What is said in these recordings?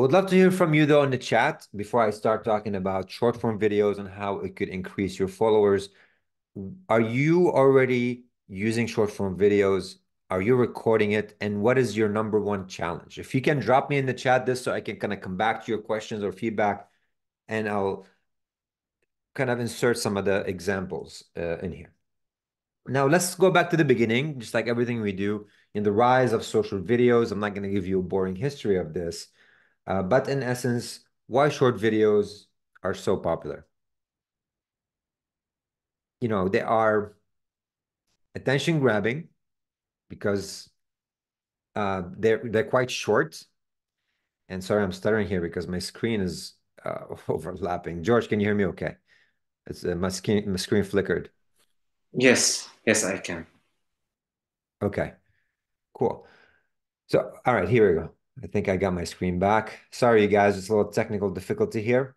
I would love to hear from you though in the chat before I start talking about short form videos and how it could increase your followers. Are you already using short form videos? Are you recording it? And what is your number one challenge? If you can drop me in the chat this so I can kind of come back to your questions or feedback, and I'll kind of insert some of the examples in here. Now let's go back to the beginning, just like everything we do in the rise of social videos. I'm not going to give you a boring history of this. But in essence, why short videos are so popular? You know, they are attention grabbing because they're quite short. And sorry, I'm stuttering here because my screen is overlapping. George, can you hear me okay? It's, my screen flickered. Yes, yes, I can. Okay, cool. So, all right, here we go. I think I got my screen back. Sorry, you guys, it's a little technical difficulty here.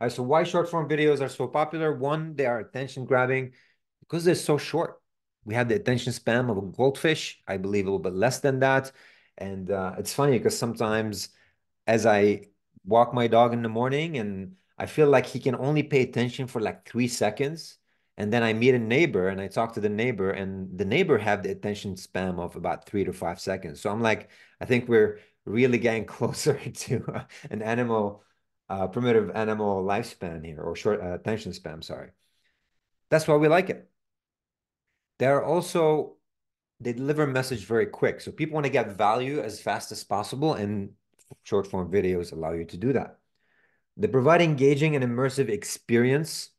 All right, so why short form videos are so popular? One, they are attention grabbing because they're so short. We have the attention span of a goldfish, I believe a little bit less than that. And it's funny because sometimes as I walk my dog in the morning and I feel like he can only pay attention for like 3 seconds. And then I meet a neighbor and I talk to the neighbor, and the neighbor have the attention span of about 3 to 5 seconds. So I'm like, I think we're really getting closer to an animal, primitive animal lifespan here, or short attention span, sorry. That's why we like it. They're also, they deliver message very quick. So people want to get value as fast as possible, and short form videos allow you to do that. They provide engaging and immersive experience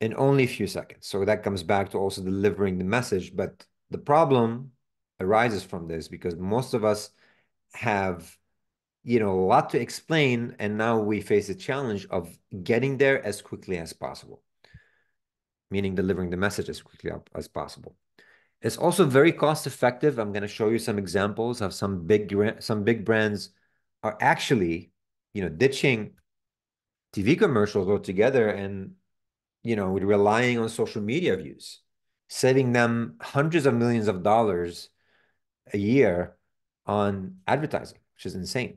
in only a few seconds. So that comes back to also delivering the message. But the problem arises from this because most of us have, you know, a lot to explain. And now we face the challenge of getting there as quickly as possible, meaning delivering the message as quickly as possible. It's also very cost effective. I'm going to show you some examples of some big brands are actually, you know, ditching TV commercials altogether and, you know, relying on social media views, saving them hundreds of millions of dollars a year on advertising, which is insane.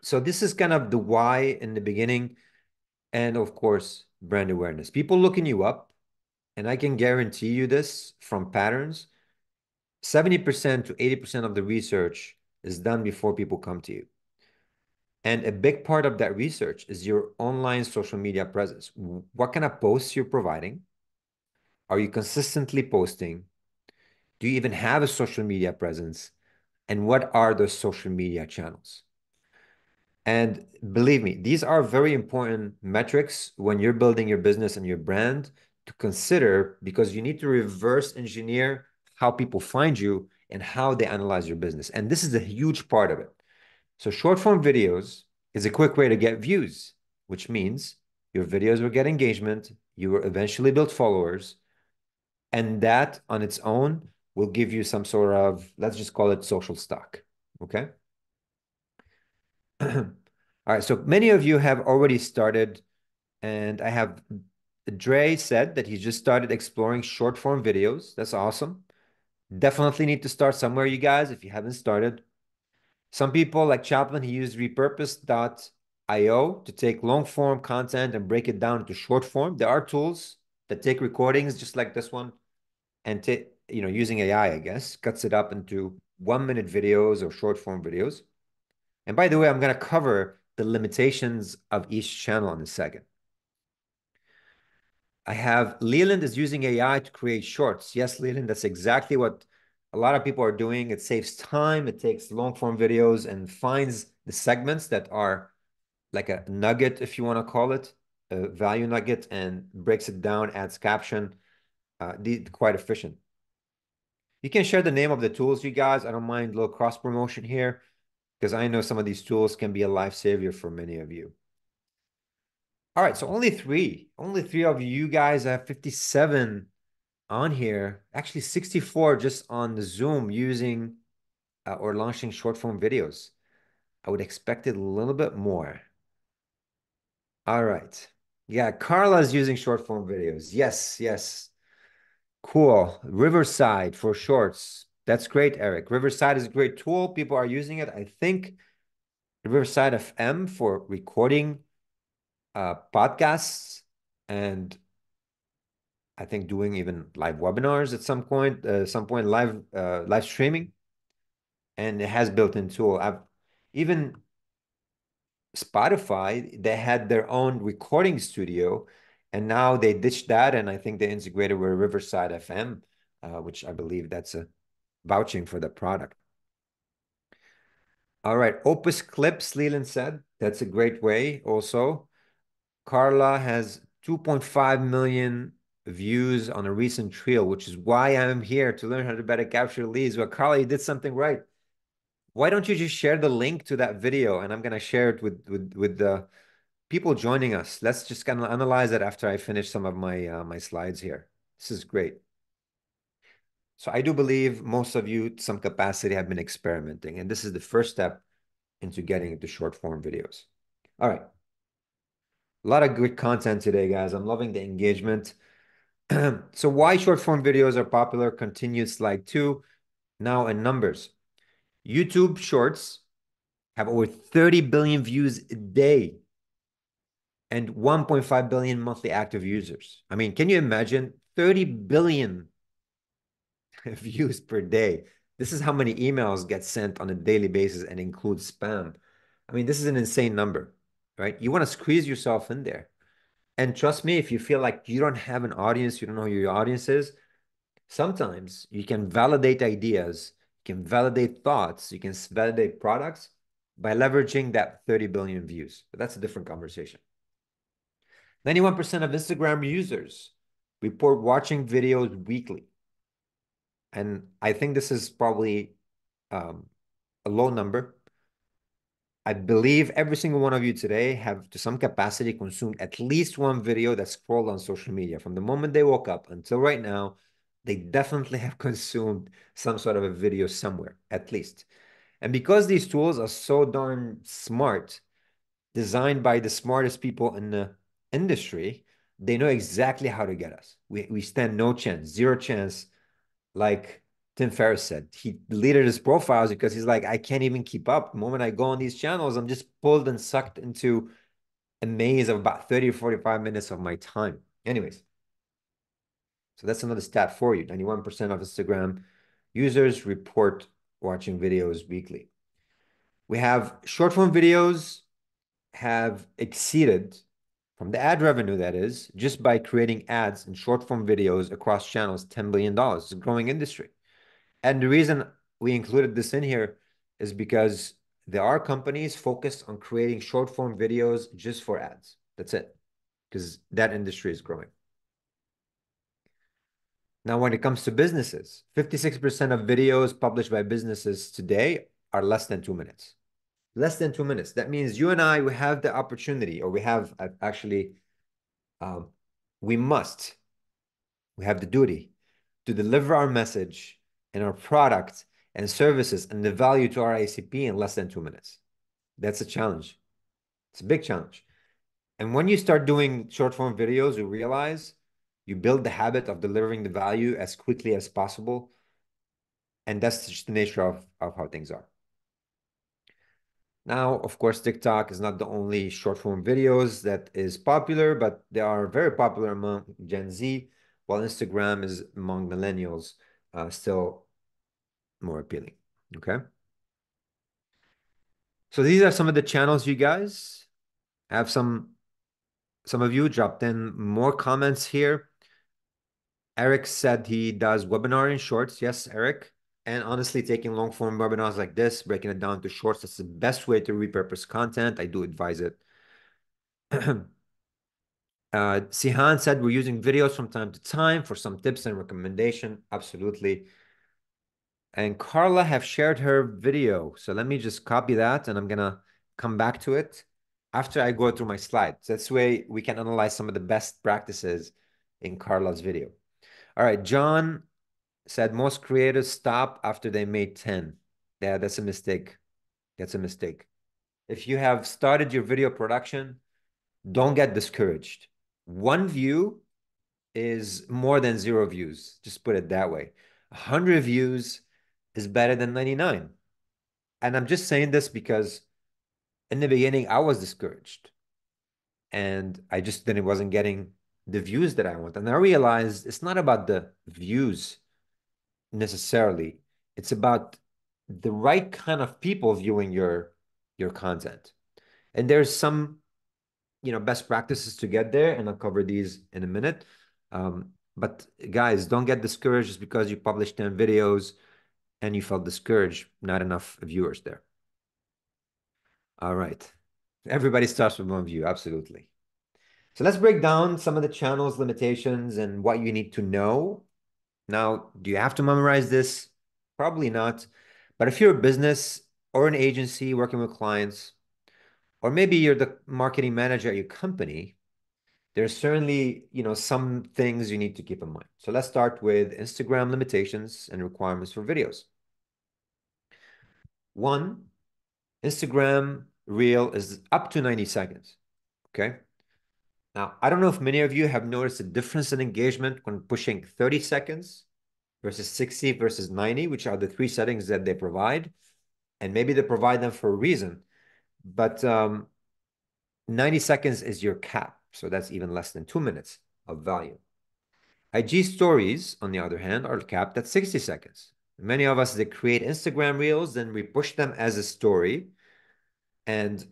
So this is kind of the why in the beginning. And of course, brand awareness. People looking you up, and I can guarantee you this from patterns, 70% to 80% of the research is done before people come to you. And a big part of that research is your online social media presence. What kind of posts you're providing? Are you consistently posting? Do you even have a social media presence? And what are those social media channels? And believe me, these are very important metrics when you're building your business and your brand to consider, because you need to reverse engineer how people find you and how they analyze your business. And this is a huge part of it. So short form videos is a quick way to get views, which means your videos will get engagement, you will eventually build followers, and that on its own will give you some sort of, let's just call it social stock, okay? All right, so many of you have already started, and I have, Dre said that he just started exploring short form videos. That's awesome. Definitely need to start somewhere, you guys, if you haven't started. Some people like Chaplin, he used repurpose.io to take long form content and break it down into short form. There are tools that take recordings just like this one and take, you know, using AI, I guess, cuts it up into 1-minute videos or short form videos. And by the way, I'm going to cover the limitations of each channel in a second. I have Leland is using AI to create shorts. Yes, Leland, that's exactly what a lot of people are doing. It saves time, it takes long form videos and finds the segments that are like a nugget, if you want to call it, a value nugget, and breaks it down, adds caption, quite efficient. You can share the name of the tools, you guys. I don't mind a little cross promotion here because I know some of these tools can be a lifesaver for many of you. All right, so only three of you guys have 57 on here, actually 64 just on the Zoom using or launching short form videos. I would expect it a little bit more. All right. Yeah, Carla's using short form videos. Yes, yes. Cool. Riverside for shorts. That's great, Eric. Riverside is a great tool. People are using it. I think Riverside FM for recording podcasts, and I think doing even live webinars at some point live streaming. And it has built-in tool. Even Spotify, they had their own recording studio, and now they ditched that, and I think they integrated with Riverside FM, which I believe that's a vouching for the product. All right, Opus Clips, Leland said. That's a great way also. Carla has 2.5 million views on a recent reel, which is why I'm here, to learn how to better capture leads. Well, Carla, you did something right. Why don't you just share the link to that video, and I'm going to share it with the people joining us. Let's just kind of analyze it after I finish some of my my slides here. This is great. So I do believe most of you, to some capacity, have been experimenting, and this is the first step into getting into short-form videos. All right. A lot of good content today, guys. I'm loving the engagement. So why short-form videos are popular, continues slide 2, now in numbers. YouTube Shorts have over 30 billion views a day and 1.5 billion monthly active users. I mean, can you imagine 30 billion views per day? This is how many emails get sent on a daily basis and include spam. I mean, this is an insane number, right? You want to squeeze yourself in there. And trust me, if you feel like you don't have an audience, you don't know who your audience is, sometimes you can validate ideas, you can validate thoughts, you can validate products by leveraging that 30 billion views. But that's a different conversation. 91% of Instagram users report watching videos weekly. And I think this is probably a low number. I believe every single one of you today have, to some capacity, consumed at least one video that scrolled on social media. From the moment they woke up until right now, they definitely have consumed some sort of a video somewhere, at least. And because these tools are so darn smart, designed by the smartest people in the industry, they know exactly how to get us. We stand no chance, zero chance. Like Tim Ferriss said, he deleted his profiles because he's like, I can't even keep up. The moment I go on these channels, I'm just pulled and sucked into a maze of about 30 or 45 minutes of my time. Anyways, so that's another stat for you. 91% of Instagram users report watching videos weekly. We have short-form videos have exceeded, from the ad revenue that is, just by creating ads and short-form videos across channels, $10 billion. It's a growing industry. And the reason we included this in here is because there are companies focused on creating short-form videos just for ads. That's it, because that industry is growing. Now, when it comes to businesses, 56% of videos published by businesses today are less than 2 minutes. Less than 2 minutes. That means you and I, we have the opportunity, or we have actually, we have the duty to deliver our message and our product and services and the value to our ICP in less than 2 minutes. That's a challenge. It's a big challenge. And when you start doing short form videos, you realize you build the habit of delivering the value as quickly as possible. And that's just the nature of how things are. Now, of course, TikTok is not the only short-form videos that is popular, but they are very popular among Gen Z, while Instagram is among millennials still more appealing, okay? So these are some of the channels you guys have. Some of you dropped in more comments here. Eric said he does webinar in shorts. Yes, Eric. And honestly, taking long-form webinars like this, breaking it down to shorts, that's the best way to repurpose content. I do advise it. Sihan said, we're using videos from time to time for some tips and recommendation. Absolutely. And Carla have shared her video. So let me just copy that, and I'm going to come back to it after I go through my slides. That's the way we can analyze some of the best practices in Carla's video. All right, John said most creators stop after they made 10. Yeah, that's a mistake. That's a mistake. If you have started your video production, don't get discouraged. One view is more than zero views. Just put it that way. 100 views is better than 99. And I'm just saying this because in the beginning, I was discouraged. And I just then wasn't getting the views that I want. And I realized it's not about the views necessarily. It's about the right kind of people viewing your content. And there's some, you know, best practices to get there. And I'll cover these in a minute. But guys, don't get discouraged just because you published 10 videos and you felt discouraged, not enough viewers there. All right. Everybody starts with one view, absolutely. So let's break down some of the channels limitations and what you need to know. Now, do you have to memorize this? Probably not. But if you're a business or an agency working with clients, or maybe you're the marketing manager at your company, there's certainly, you know, some things you need to keep in mind. So let's start with Instagram limitations and requirements for videos. One, Instagram Reel is up to 90 seconds, okay? Now, I don't know if many of you have noticed a difference in engagement when pushing 30 seconds versus 60 versus 90, which are the three settings that they provide. And maybe they provide them for a reason, but 90 seconds is your cap. So that's even less than 2 minutes of value. IG stories, on the other hand, are capped at 60 seconds. Many of us that create Instagram reels, then we push them as a story. And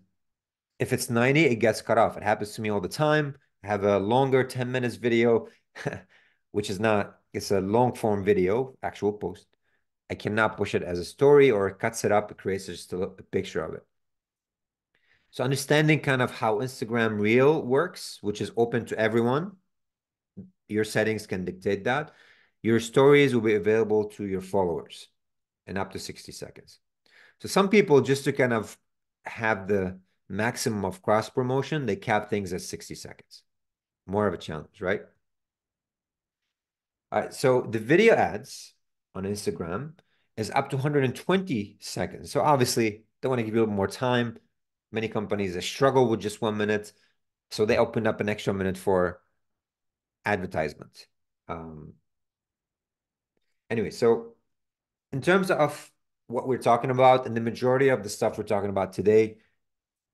if it's 90, it gets cut off. It happens to me all the time. I have a longer 10 minutes video, which is not, it's a long form video, actual post. I cannot push it as a story, or it cuts it up. It creates just a picture of it. So understanding kind of how Instagram Reel works, which is open to everyone. Your settings can dictate that. Your stories will be available to your followers and up to 60 seconds. So some people, just to kind of have the maximum of cross promotion, they cap things at 60 seconds. More of a challenge, right? All right, so the video ads on Instagram is up to 120 seconds. So obviously, they want to give you a little more time. Many companies, they struggle with just 1 minute. So they opened up an extra minute for advertisement. Anyway, so in terms of what we're talking about, and the majority of the stuff we're talking about today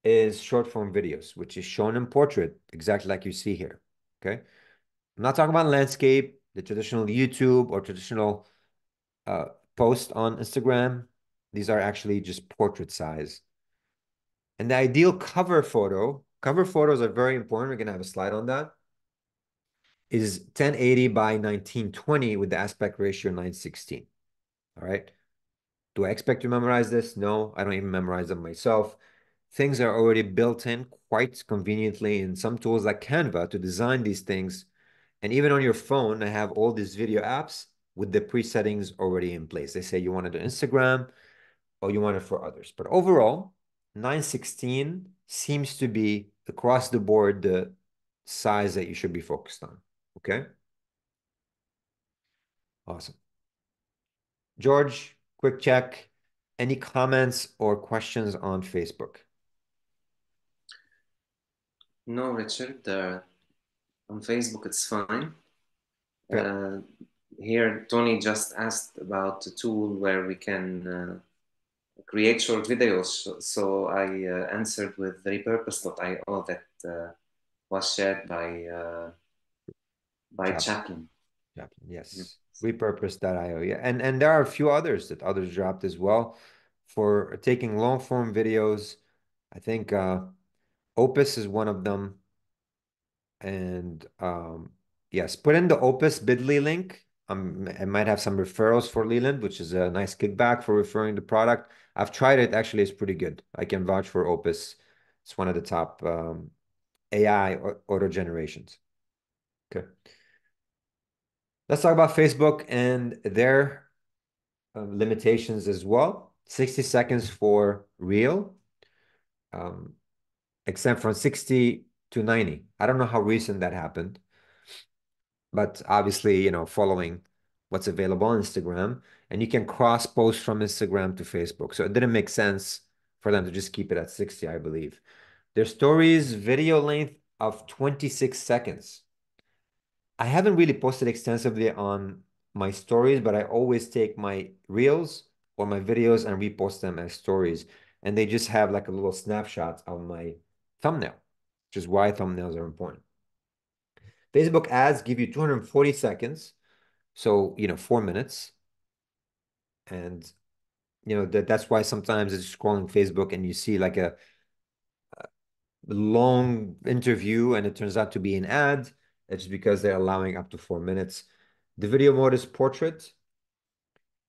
is short form videos, which is shown in portrait, exactly like you see here, okay? I'm not talking about landscape, the traditional YouTube or traditional post on Instagram. These are actually just portrait size. And the ideal cover photo, cover photos are very important. We're gonna have a slide on that, is 1080 by 1920 with the aspect ratio 9:16, all right? Do I expect to memorize this? No, I don't even memorize them myself. Things are already built in quite conveniently in some tools like Canva to design these things. And even on your phone, I have all these video apps with the pre-settings already in place. They say you want it on Instagram or you want it for others. But overall, 9:16 seems to be across the board the size that you should be focused on, okay? Awesome. George, quick check. Any comments or questions on Facebook? No, Richard. On Facebook, it's fine. Okay. Here, Tony just asked about a tool where we can create short videos. So I answered with repurpose.io that was shared by Chaplin. Chaplin, yes. Yeah. repurpose.io, yeah, and there are a few others that others dropped as well for taking long form videos. I think Opus is one of them, and yes, put in the Opus bit.ly link. I might have some referrals for Leland, which is a nice kickback for referring the product. I've tried it, actually. It's pretty good. I can vouch for Opus. It's one of the top AI auto generations. Okay. Let's talk about Facebook and their limitations as well. 60 seconds for Reel, except from 60 to 90. I don't know how recent that happened, but obviously, you know, following what's available on Instagram, and you can cross post from Instagram to Facebook. So it didn't make sense for them to just keep it at 60, I believe. Their stories video length of 26 seconds. I haven't really posted extensively on my stories, but I always take my reels or my videos and repost them as stories. And they just have like a little snapshot of my thumbnail, which is why thumbnails are important. Facebook ads give you 240 seconds. So, 4 minutes. And, that's why sometimes it's scrolling Facebook and you see like a long interview and it turns out to be an ad. It's because they're allowing up to 4 minutes. The video mode is portrait.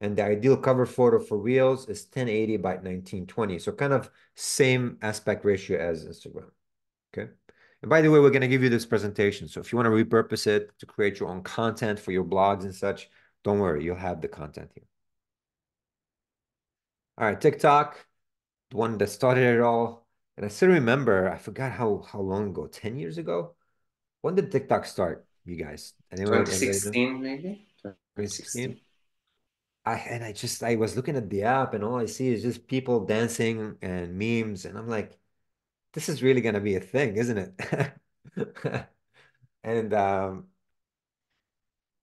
And the ideal cover photo for Reels is 1080 by 1920. So kind of same aspect ratio as Instagram, okay? And by the way, we're going to give you this presentation. So if you want to repurpose it to create your own content for your blogs and such, don't worry, you'll have the content here. All right, TikTok, the one that started it all. And I still remember, I forgot how long ago, 10 years ago? When did TikTok start, you guys? Anyone? 2016, maybe? 2016? I was looking at the app and all I see is just people dancing and memes. And I'm like, this is really going to be a thing, isn't it?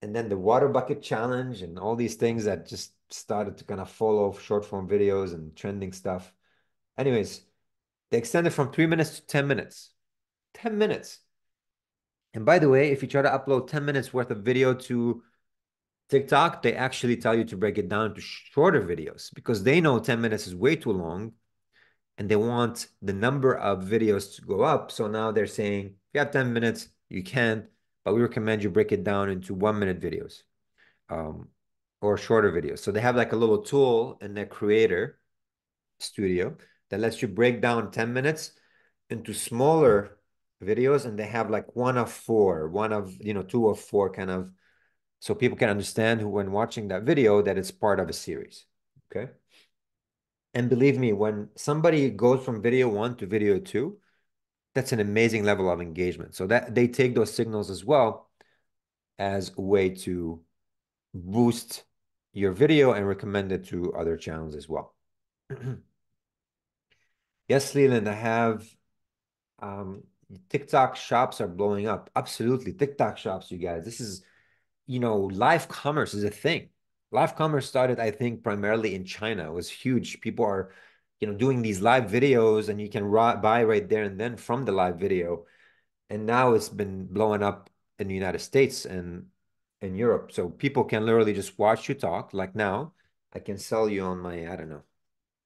And then the water bucket challenge and all these things that just started to kind of follow short form videos and trending stuff. Anyways, they extended from 3 minutes to 10 minutes, 10 minutes. And by the way, if you try to upload 10 minutes worth of video to TikTok, they actually tell you to break it down to shorter videos because they know 10 minutes is way too long and they want the number of videos to go up. So now they're saying, if you have 10 minutes, you can, but we recommend you break it down into 1 minute videos or shorter videos. So they have like a little tool in their creator studio that lets you break down 10 minutes into smaller videos. And they have like one of four, one of, two of four kind of, so people can understand who, when watching that video, that it's part of a series, okay? And believe me, when somebody goes from video one to video two, that's an amazing level of engagement. So that they take those signals as well as a way to boost your video and recommend it to other channels as well. Yes, Leland, I have TikTok shops are blowing up. Absolutely, TikTok shops, you guys. This is... live commerce is a thing. Live commerce started, I think, primarily in China. It was huge. People are, doing these live videos and you can buy right there and then from the live video. And now it's been blowing up in the United States and in Europe. So people can literally just watch you talk. Like now, I can sell you on my, I don't know,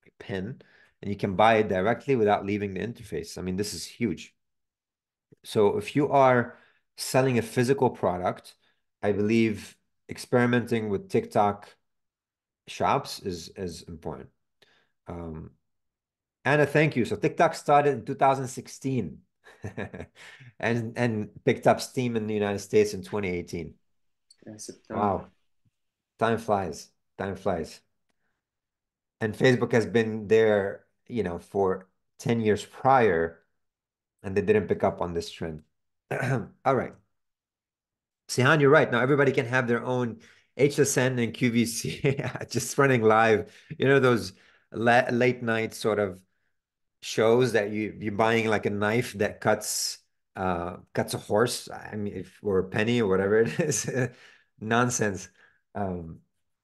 my pen, and you can buy it directly without leaving the interface. I mean, this is huge. So if you are selling a physical product, I believe experimenting with TikTok shops is important. Anna, thank you. So TikTok started in 2016 and picked up steam in the United States in 2018. Wow. Time flies. Time flies. And Facebook has been there, for 10 years prior, and they didn't pick up on this trend. All right. Sihan, you're right. Now everybody can have their own HSN and QVC just running live. Those late night sort of shows that you're buying like a knife that cuts a horse. I mean, or a penny or whatever it is, nonsense. And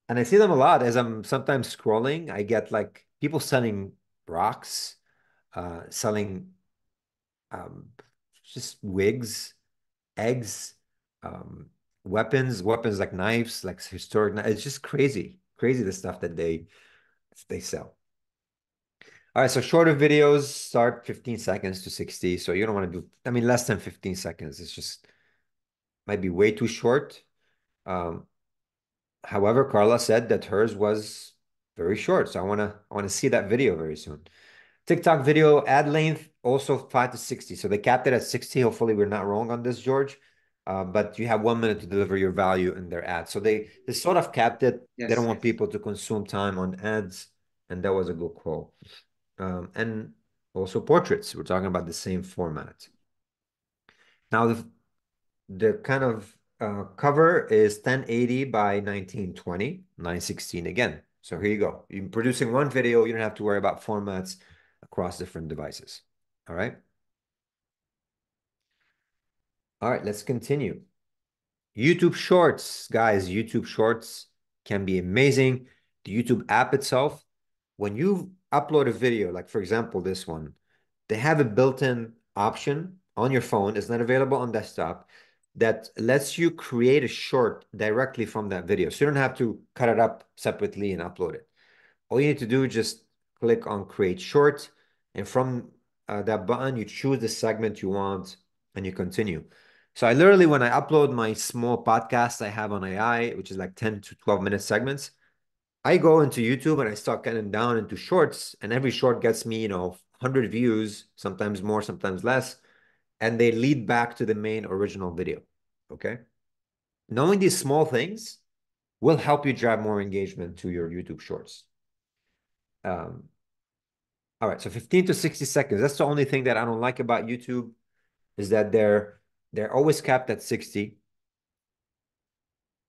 I see them a lot as I'm sometimes scrolling. I get like people selling rocks, selling just wigs, eggs. Weapons like knives, like historic knives. It's just crazy the stuff that they sell. All right, so shorter videos start 15 seconds to 60. So you don't want to do, less than 15 seconds. It's just might be way too short. However, Carla said that hers was very short. So I want to see that video very soon. TikTok video ad length also 5 to 60. So they capped it at 60. Hopefully we're not wrong on this, George. But you have 1 minute to deliver your value in their ad. So they sort of capped it. Yes. They don't want people to consume time on ads. And that was a good call. And also portraits. We're talking about the same format. Now, the kind of cover is 1080 by 1920, 916 again. So here you go. You're producing one video. You don't have to worry about formats across different devices. All right. All right, let's continue. YouTube Shorts, guys. YouTube Shorts can be amazing. the YouTube app itself, when you upload a video, like for example, this one, they have a built-in option on your phone, it's not available on desktop, that lets you create a short directly from that video. So you don't have to cut it up separately and upload it. All you need to do is just click on create short, and from that button, you choose the segment you want and you continue. So I literally, when I upload my small podcast I have on AI, which is like 10 to 12 minute segments, I go into YouTube and I start cutting down into shorts, and every short gets me, 100 views, sometimes more, sometimes less, and they lead back to the main original video, okay? Knowing these small things will help you drive more engagement to your YouTube Shorts. All right, so 15 to 60 seconds. That's the only thing that I don't like about YouTube, is that they're always capped at 60.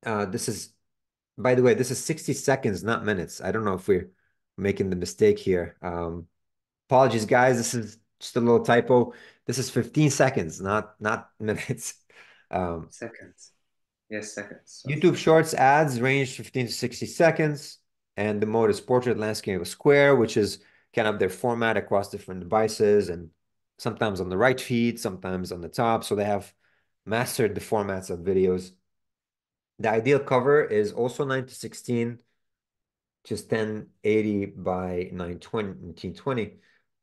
This is, by the way, this is 60 seconds, not minutes. I don't know if we're making the mistake here. Apologies, guys. This is just a little typo. This is 15 seconds, not minutes. Seconds. Yes, seconds. So YouTube Shorts ads range 15 to 60 seconds. And the mode is portrait, landscape, or square, which is kind of their format across different devices, and sometimes on the right feed, sometimes on the top. So they have mastered the formats of videos. The ideal cover is also 9 to 16, just 1080 by 1920.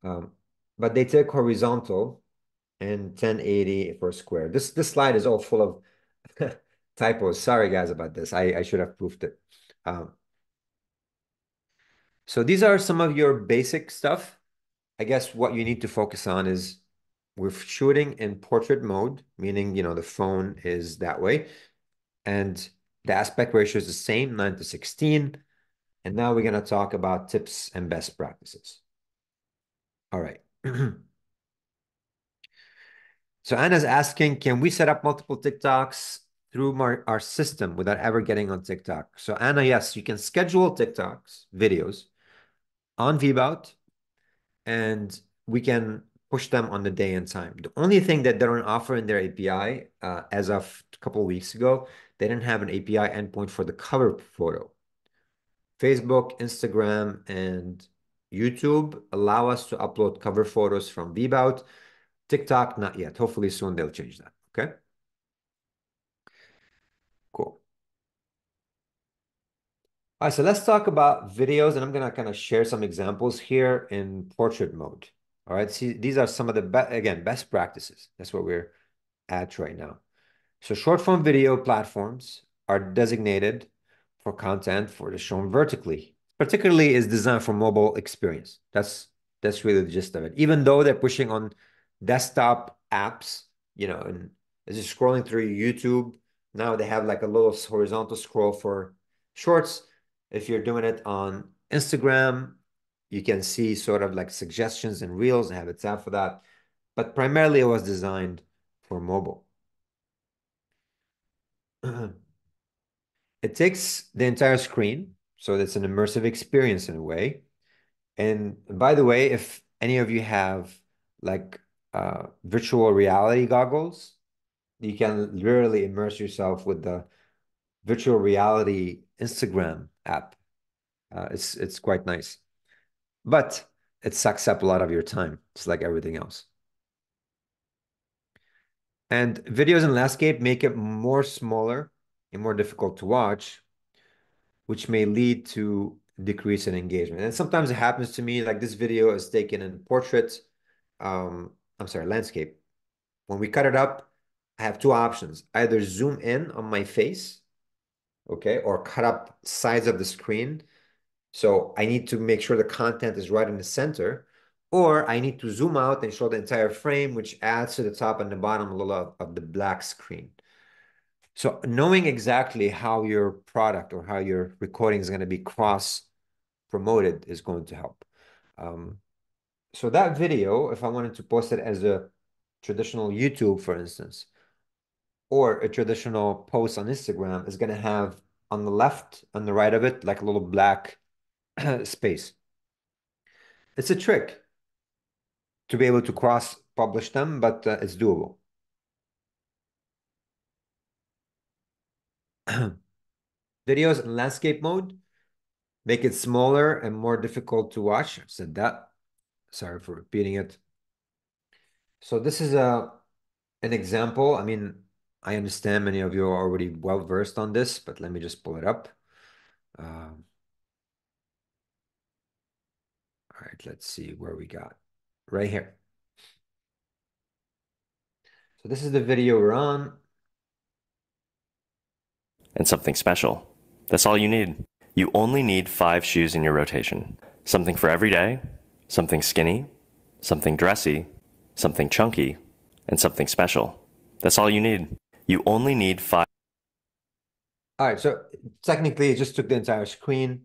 But they take horizontal and 1080 for square. This slide is all full of typos. Sorry guys about this. I should have proofed it. So these are some of your basic stuff. I guess what you need to focus on is we're shooting in portrait mode, meaning, the phone is that way. And the aspect ratio is the same, 9 to 16. And now we're going to talk about tips and best practices. All right. So Anna's asking, can we set up multiple TikToks through our system without ever getting on TikTok? So Anna, yes, you can schedule TikToks, videos on VBOUT, and we can push them on the day and time. The only thing that they don't offer in their API, as of a couple of weeks ago, they didn't have an API endpoint for the cover photo. Facebook, Instagram, and YouTube allow us to upload cover photos from VBOUT. TikTok, not yet. Hopefully soon they'll change that, okay? Cool. All right, so let's talk about videos, and I'm gonna kind of share some examples here in portrait mode. All right, see, these are some of the, best practices. That's what we're at right now. So short form video platforms are designated for content for the shown vertically, particularly is designed for mobile experience. That's really the gist of it. Even though they're pushing on desktop apps, and as you're scrolling through YouTube, now they have like a little horizontal scroll for shorts. If you're doing it on Instagram, you can see sort of like suggestions and reels. I have a tab for that, but primarily it was designed for mobile. It takes the entire screen, so that's an immersive experience in a way. And by the way, if any of you have like virtual reality goggles, you can literally immerse yourself with the virtual reality Instagram app. It's quite nice, but it sucks up a lot of your time. It's like everything else. And videos in landscape make it more smaller and more difficult to watch, which may lead to decrease in engagement. And sometimes it happens to me, like this video is taken in portrait, I'm sorry, landscape. When we cut it up, I have two options, either zoom in on my face, okay, or cut up sides of the screen. So I need to make sure the content is right in the center, or I need to zoom out and show the entire frame, which adds to the top and the bottom a little of the black screen. So knowing exactly how your product or how your recording is going to be cross-promoted is going to help. So that video, if I wanted to post it as a traditional YouTube, for instance, or a traditional post on Instagram, is going to have on the left, on the right of it, like a little black space. It's a trick to be able to cross-publish them, but it's doable. Videos in landscape mode make it smaller and more difficult to watch. I've said that. Sorry for repeating it. So this is an example. I mean, I understand many of you are already well-versed on this, but let me just pull it up. All right, let's see where we got. Right here. So this is the video we're on. And something special. That's all you need. You only need 5 shoes in your rotation. Something for every day, something skinny, something dressy, something chunky, and something special. That's all you need. You only need 5. All right, so technically it just took the entire screen.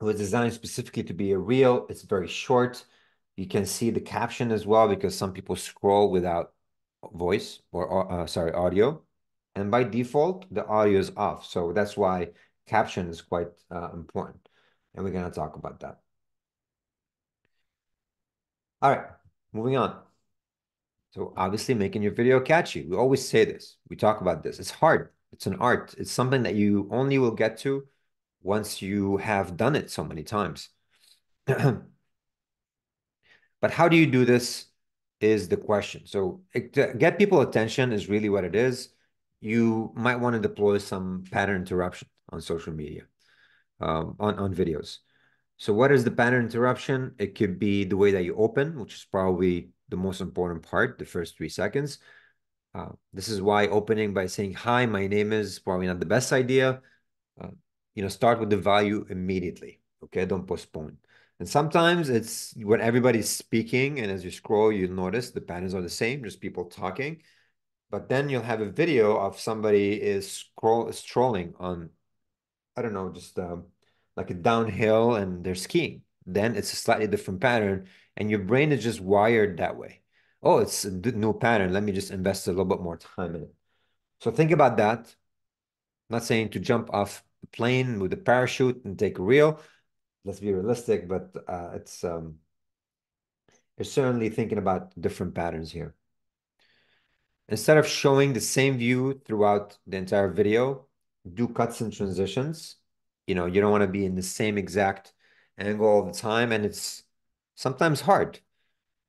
It was designed specifically to be a reel. It's very short. You can see the caption as well, because some people scroll without voice or audio. And by default, the audio is off. So that's why caption is quite important. And we're going to talk about that. All right, moving on. So obviously making your video catchy. We always say this. We talk about this. It's hard. It's an art. It's something that you only will get to once you have done it so many times. But how do you do this is the question. So to get people's attention is really what it is. You might want to deploy some pattern interruption on social media, on videos. So what is the pattern interruption? It could be the way that you open, which is probably the most important part, the first 3 seconds. This is why opening by saying, hi, my name is probably not the best idea. You know, start with the value immediately, okay? Don't postpone. And sometimes it's when everybody's speaking, and as you scroll, you'll notice the patterns are the same, just people talking. But then you'll have a video of somebody is strolling on, I don't know, just like a downhill, and they're skiing. Then it's a slightly different pattern, and your brain is just wired that way. Oh, it's a new pattern. Let me just invest a little bit more time in it. So think about that. I'm not saying to jump off the plane with a parachute and take a reel. Let's be realistic, but you're certainly thinking about different patterns here. Instead of showing the same view throughout the entire video, do cuts and transitions. You know, you don't want to be in the same exact angle all the time, and it's sometimes hard.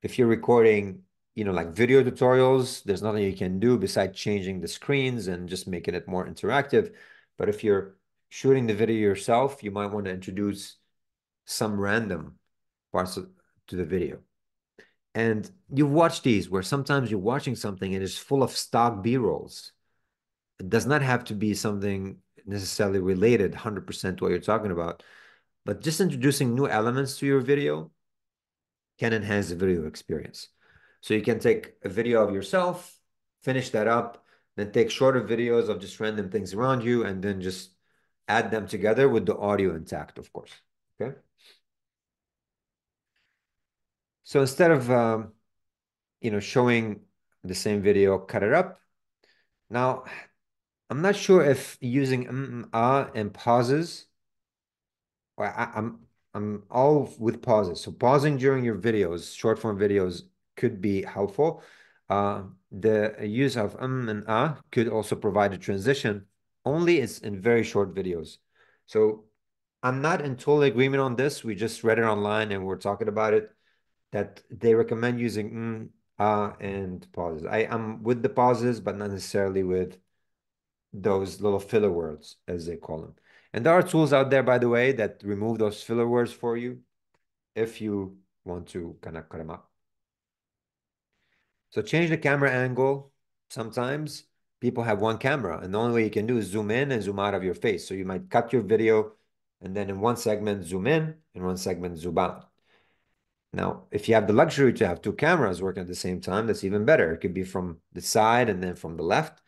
If you're recording, you know, like video tutorials, there's nothing you can do besides changing the screens and just making it more interactive. But if you're shooting the video yourself, you might want to introduce some random parts to the video. And you've watched these where sometimes you're watching something and it's full of stock B-rolls. It does not have to be something necessarily related 100% to what you're talking about, but just introducing new elements to your video can enhance the video experience. So you can take a video of yourself, finish that up, then take shorter videos of just random things around you, and then just add them together with the audio intact, of course, okay? So instead of, you know, showing the same video, cut it up. Now, I'm not sure if using and pauses, well, I'm all with pauses. So pausing during your videos, short form videos, could be helpful. The use of and could also provide a transition. Only it's in very short videos. So I'm not in total agreement on this. We just read it online and we're talking about it, that they recommend using and pauses. I'm with the pauses, but not necessarily with those little filler words, as they call them. And there are tools out there, by the way, that remove those filler words for you if you want to kind of cut them up. So change the camera angle. Sometimes people have one camera, and the only way you can do is zoom in and zoom out of your face. So you might cut your video, and then in one segment, zoom in, and one segment, zoom out. Now, if you have the luxury to have 2 cameras working at the same time, that's even better. It could be from the side and then from the left,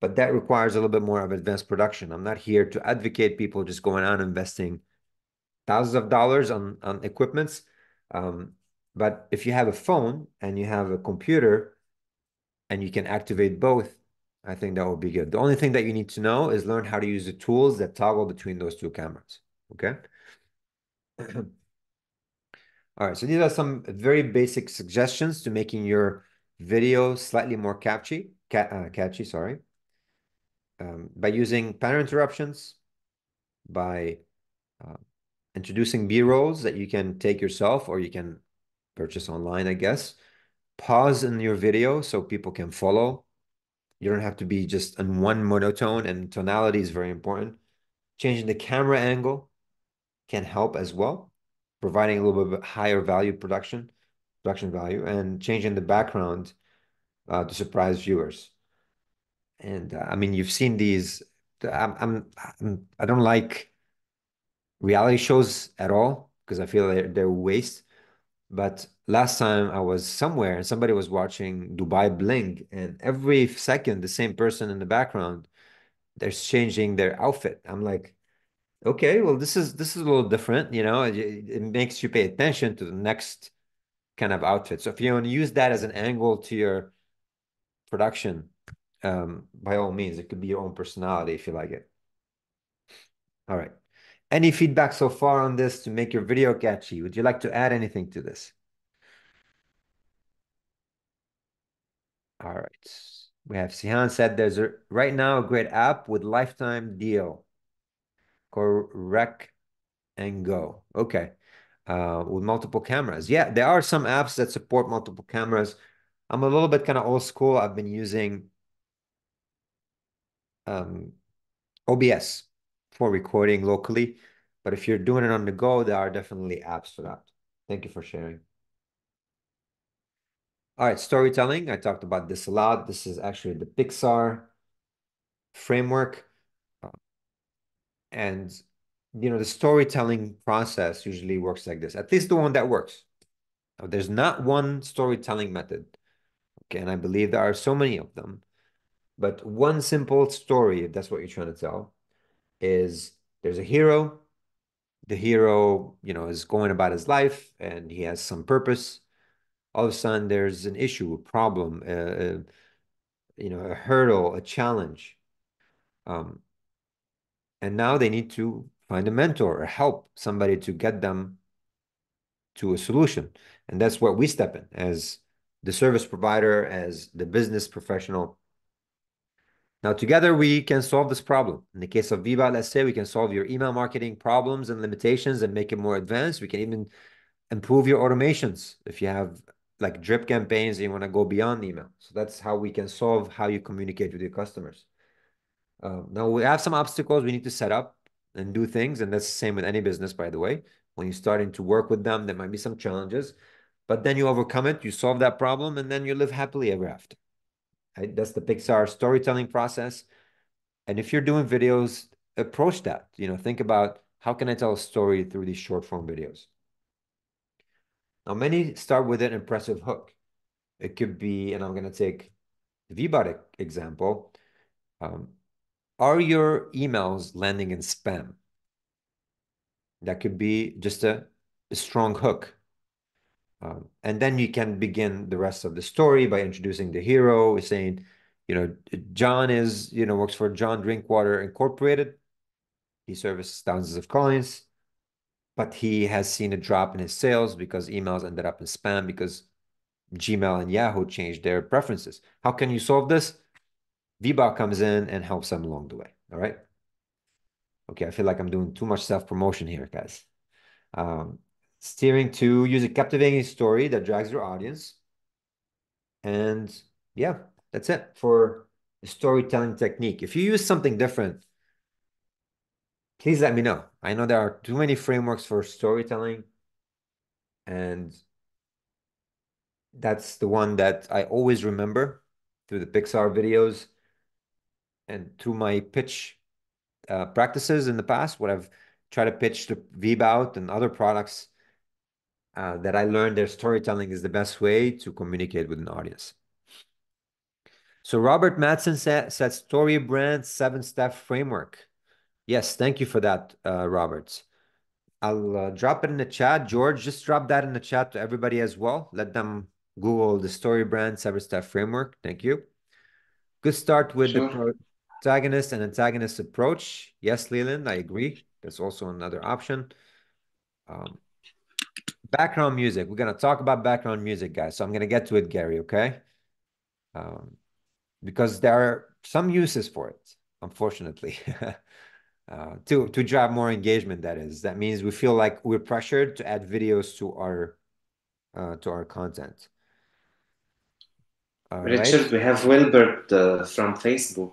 but that requires a little bit more of advanced production. I'm not here to advocate people just going out and investing thousands of dollars on equipments. But if you have a phone and you have a computer and you can activate both, I think that would be good. The only thing that you need to know is learn how to use the tools that toggle between those 2 cameras, okay? All right, so these are some very basic suggestions to making your video slightly more catchy, by using pattern interruptions, by introducing B-rolls that you can take yourself or you can purchase online, I guess. Pause in your video so people can follow. You don't have to be just in one monotone, and tonality is very important. Changing the camera angle can help as well, providing a little bit higher value production value, and changing the background to surprise viewers. And I mean, you've seen these. I don't like reality shows at all because I feel they're waste. But last time I was somewhere and somebody was watching Dubai Bling, and every second the same person in the background, they're changing their outfit. I'm like, okay, well, this is a little different, you know. It makes you pay attention to the next kind of outfit. So if you want to use that as an angle to your production, by all means, it could be your own personality if you like it. All right. Any feedback so far on this to make your video catchy? Would you like to add anything to this? All right. We have Sihan said there's right now a great app with lifetime deal. Correct and go. Okay. With multiple cameras. Yeah, there are some apps that support multiple cameras. I'm a little bit kind of old school. I've been using OBS for recording locally, but if you're doing it on the go, there are definitely apps for that. Thank you for sharing. All right, storytelling. I talked about this a lot. This is actually the Pixar framework. And, you know, the storytelling process usually works like this, at least the one that works. There's not one storytelling method. Okay, and I believe there are so many of them. But one simple story, if that's what you're trying to tell, is there's a hero. The hero, you know, is going about his life and he has some purpose. All of a sudden, there's an issue, a problem, you know, a hurdle, a challenge. And now they need to find a mentor or help somebody to get them to a solution. And that's where we step in as the service provider, as the business professional. Now, together, we can solve this problem. In the case of VBOUT, let's say we can solve your email marketing problems and limitations and make it more advanced. We can even improve your automations if you have like drip campaigns and you want to go beyond email. So that's how we can solve how you communicate with your customers. Now, we have some obstacles we need to set up and do things. And that's the same with any business, by the way. When you're starting to work with them, there might be some challenges. But then you overcome it, you solve that problem, and then you live happily ever after. That's the Pixar storytelling process. And if you're doing videos, approach that. You know, think about how can I tell a story through these short form videos? Now, many start with an impressive hook. It could be, and I'm going to take the VBOUT example. Are your emails landing in spam? That could be just a strong hook. And then you can begin the rest of the story by introducing the hero, saying, you know, John is, you know, works for John Drinkwater Incorporated. He services thousands of clients, but he has seen a drop in his sales because emails ended up in spam because Gmail and Yahoo changed their preferences. How can you solve this? VBOUT comes in and helps them along the way. All right. Okay. I feel like I'm doing too much self-promotion here, guys. Steering to use a captivating story that drags your audience. And yeah, that's it for the storytelling technique. If you use something different, please let me know. I know there are too many frameworks for storytelling, and that's the one that I always remember through the Pixar videos and through my pitch practices in the past, what I've tried to pitch to VBOUT and other products. That I learned their storytelling is the best way to communicate with an audience. So Robert Madsen said story brand 7-step framework. Yes, thank you for that, Robert. I'll drop it in the chat. George, just drop that in the chat to everybody as well. Let them Google the story brand 7-step framework. Thank you. Good start with the protagonist and antagonist approach. Yes, Leland, I agree. That's also another option. Background music. We're going to talk about background music, guys. So I'm going to get to it, Gary, okay? Because there are some uses for it, unfortunately. to drive more engagement. That is, that means we feel like we're pressured to add videos to our content. All Richard, right. We have Wilbert from Facebook.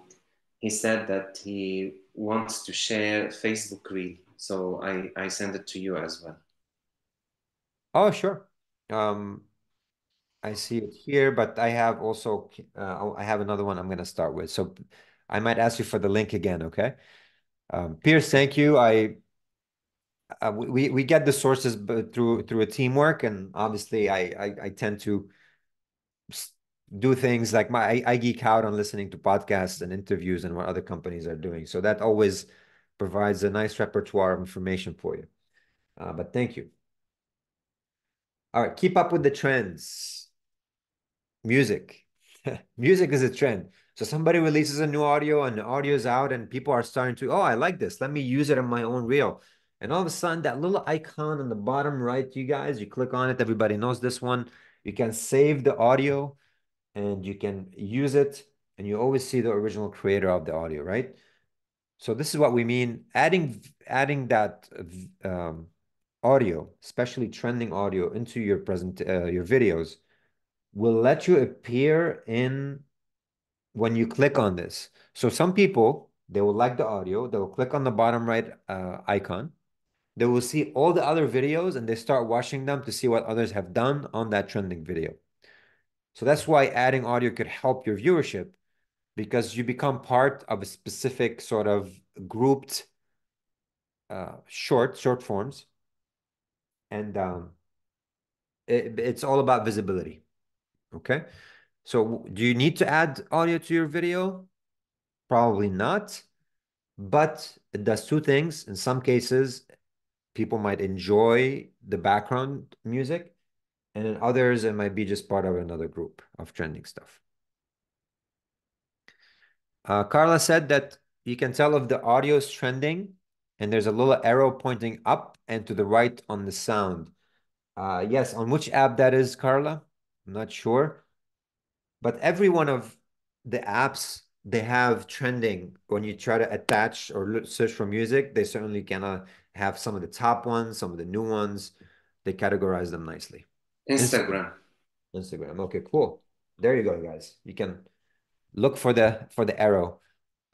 He said that he wants to share Facebook Reel, so I send it to you as well. Oh, sure. I see it here, but I have also, I have another one I'm going to start with. So I might ask you for the link again, okay? Pierce, thank you. We get the sources through a teamwork, and obviously I tend to do things like I geek out on listening to podcasts and interviews and what other companies are doing. So that always provides a nice repertoire of information for you. But thank you. All right, keep up with the trends. Music. Music is a trend. So somebody releases a new audio and the audio is out and people are starting to, oh, I like this. Let me use it in my own reel. And all of a sudden, that little icon on the bottom right, you guys, you click on it. Everybody knows this one. You can save the audio and you can use it, and you always see the original creator of the audio, right? So this is what we mean, adding that audio, especially trending audio, into your your videos will let you appear in when you click on this. So some people, they will like the audio, they will click on the bottom right icon, they will see all the other videos and they start watching them to see what others have done on that trending video. So that's why adding audio could help your viewership, because you become part of a specific sort of grouped short forms. And it's all about visibility, okay? So do you need to add audio to your video? Probably not, but it does two things. In some cases, people might enjoy the background music, and in others, it might be just part of another group of trending stuff. Carla said that you can tell if the audio is trending, and there's a little arrow pointing up and to the right on the sound. Yes, on which app that is, Carla? I'm not sure. But every one of the apps, they have trending. When you try to attach or search for music, they certainly cannot have some of the top ones, some of the new ones. They categorize them nicely. Instagram. Okay, cool. There you go, guys. You can look for the arrow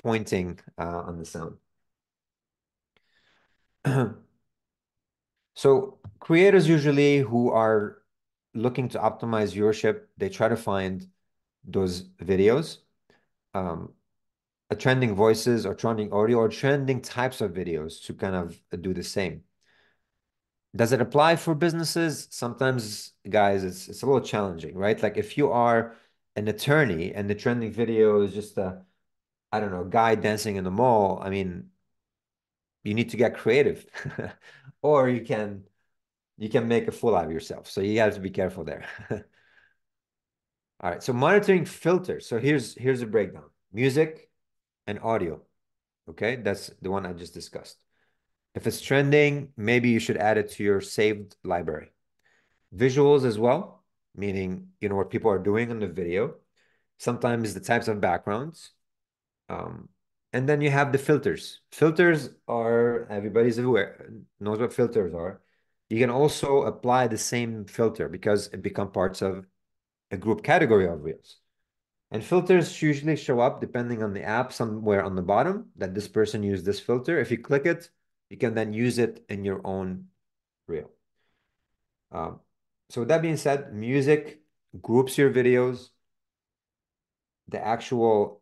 pointing on the sound. So creators usually who are looking to optimize viewership, they try to find those videos, trending voices or trending audio or trending types of videos to kind of do the same. Does it apply for businesses? Sometimes, guys, it's a little challenging, right? Like if you are an attorney and the trending video is just a, I don't know, guy dancing in the mall, I mean, you need to get creative or you can make a fool out of yourself. So you have to be careful there. All right, so monitoring filters. So here's a breakdown. Music and audio, okay? That's the one I just discussed. If it's trending, maybe you should add it to your saved library. Visuals as well, meaning, you know, what people are doing on the video. Sometimes the types of backgrounds. And then you have the filters. Filters are, everybody's aware, knows what filters are. You can also apply the same filter because it becomes parts of a group category of reels. And filters usually show up, depending on the app, somewhere on the bottom that this person used this filter. If you click it, you can then use it in your own reel. So with that being said, music groups your videos. The actual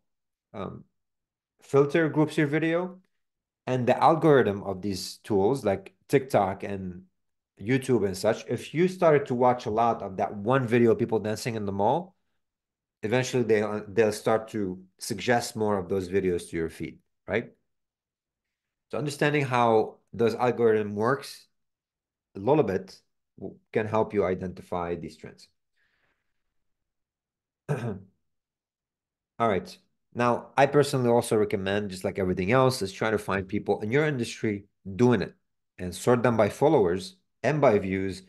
filter groups your video. And the algorithm of these tools like TikTok and YouTube and such, if you started to watch a lot of that one video of people dancing in the mall, eventually they'll start to suggest more of those videos to your feed, right? So understanding how those algorithm works a little bit can help you identify these trends. All right. Now, I personally also recommend, just like everything else, is try to find people in your industry doing it and sort them by followers and by views,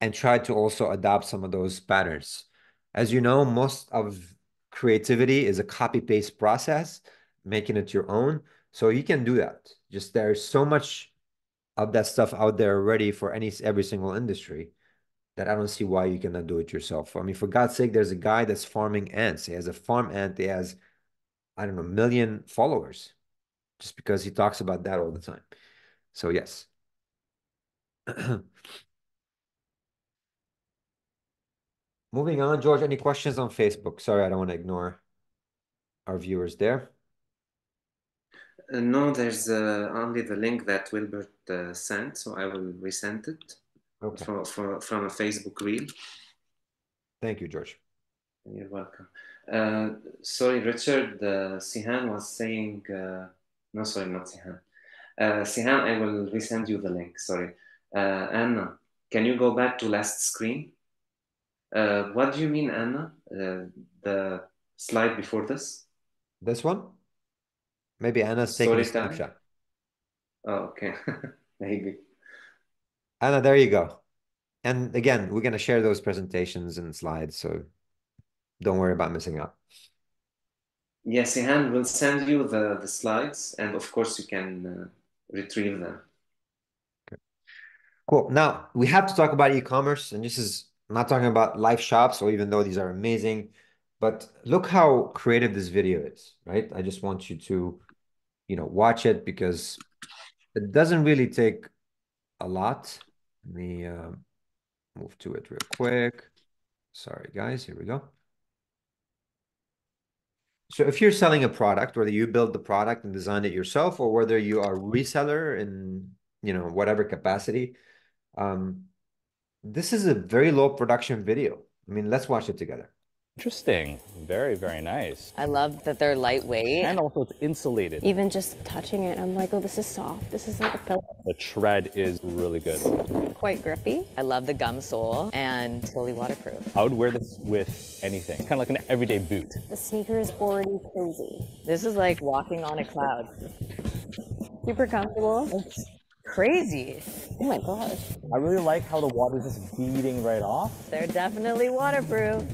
and try to also adopt some of those patterns. As you know, most of creativity is a copy-paste process, making it your own. So you can do that. Just there's so much of that stuff out there already for every single industry that I don't see why you cannot do it yourself. I mean, for God's sake, there's a guy that's farming ants. He has a farm ant. He has, I don't know, a million followers just because he talks about that all the time. So yes. Moving on, George, any questions on Facebook? Sorry, I don't want to ignore our viewers there. No, there's only the link that Wilbert sent, so I will resend it. Okay. From a Facebook reel. Thank you, George. You're welcome. Sorry, Richard, Sihan was saying, no, sorry, not Sihan. Sihan, I will resend you the link, sorry. Anna, can you go back to last screen? What do you mean, Anna? The slide before this? This one? Maybe Anna's taking a snapshot. Oh, okay. Maybe. Anna, there you go. And again, we're going to share those presentations and slides, so don't worry about missing out. Yes, Ihan will send you the slides, and of course, you can retrieve them. Okay. Cool. Now, we have to talk about e-commerce, and this is I'm not talking about live shops, or even though these are amazing, but look how creative this video is, right? I just want you to, you know, watch it because it doesn't really take a lot. Let me move to it real quick. Sorry, guys, here we go. So if you're selling a product, whether you build the product and design it yourself, or whether you are a reseller in, you know, whatever capacity, this is a very low production video. I mean, let's watch it together. Interesting. Very, very nice. I love that they're lightweight. And also it's insulated. Even just touching it, I'm like, oh, this is soft. This is like a pillow. The tread is really good. Quite grippy. I love the gum sole and fully waterproof. I would wear this with anything. Kind of like an everyday boot. The sneaker is already cozy. This is like walking on a cloud. Super comfortable. It's crazy. Oh my gosh. I really like how the water is just beading right off. They're definitely waterproof.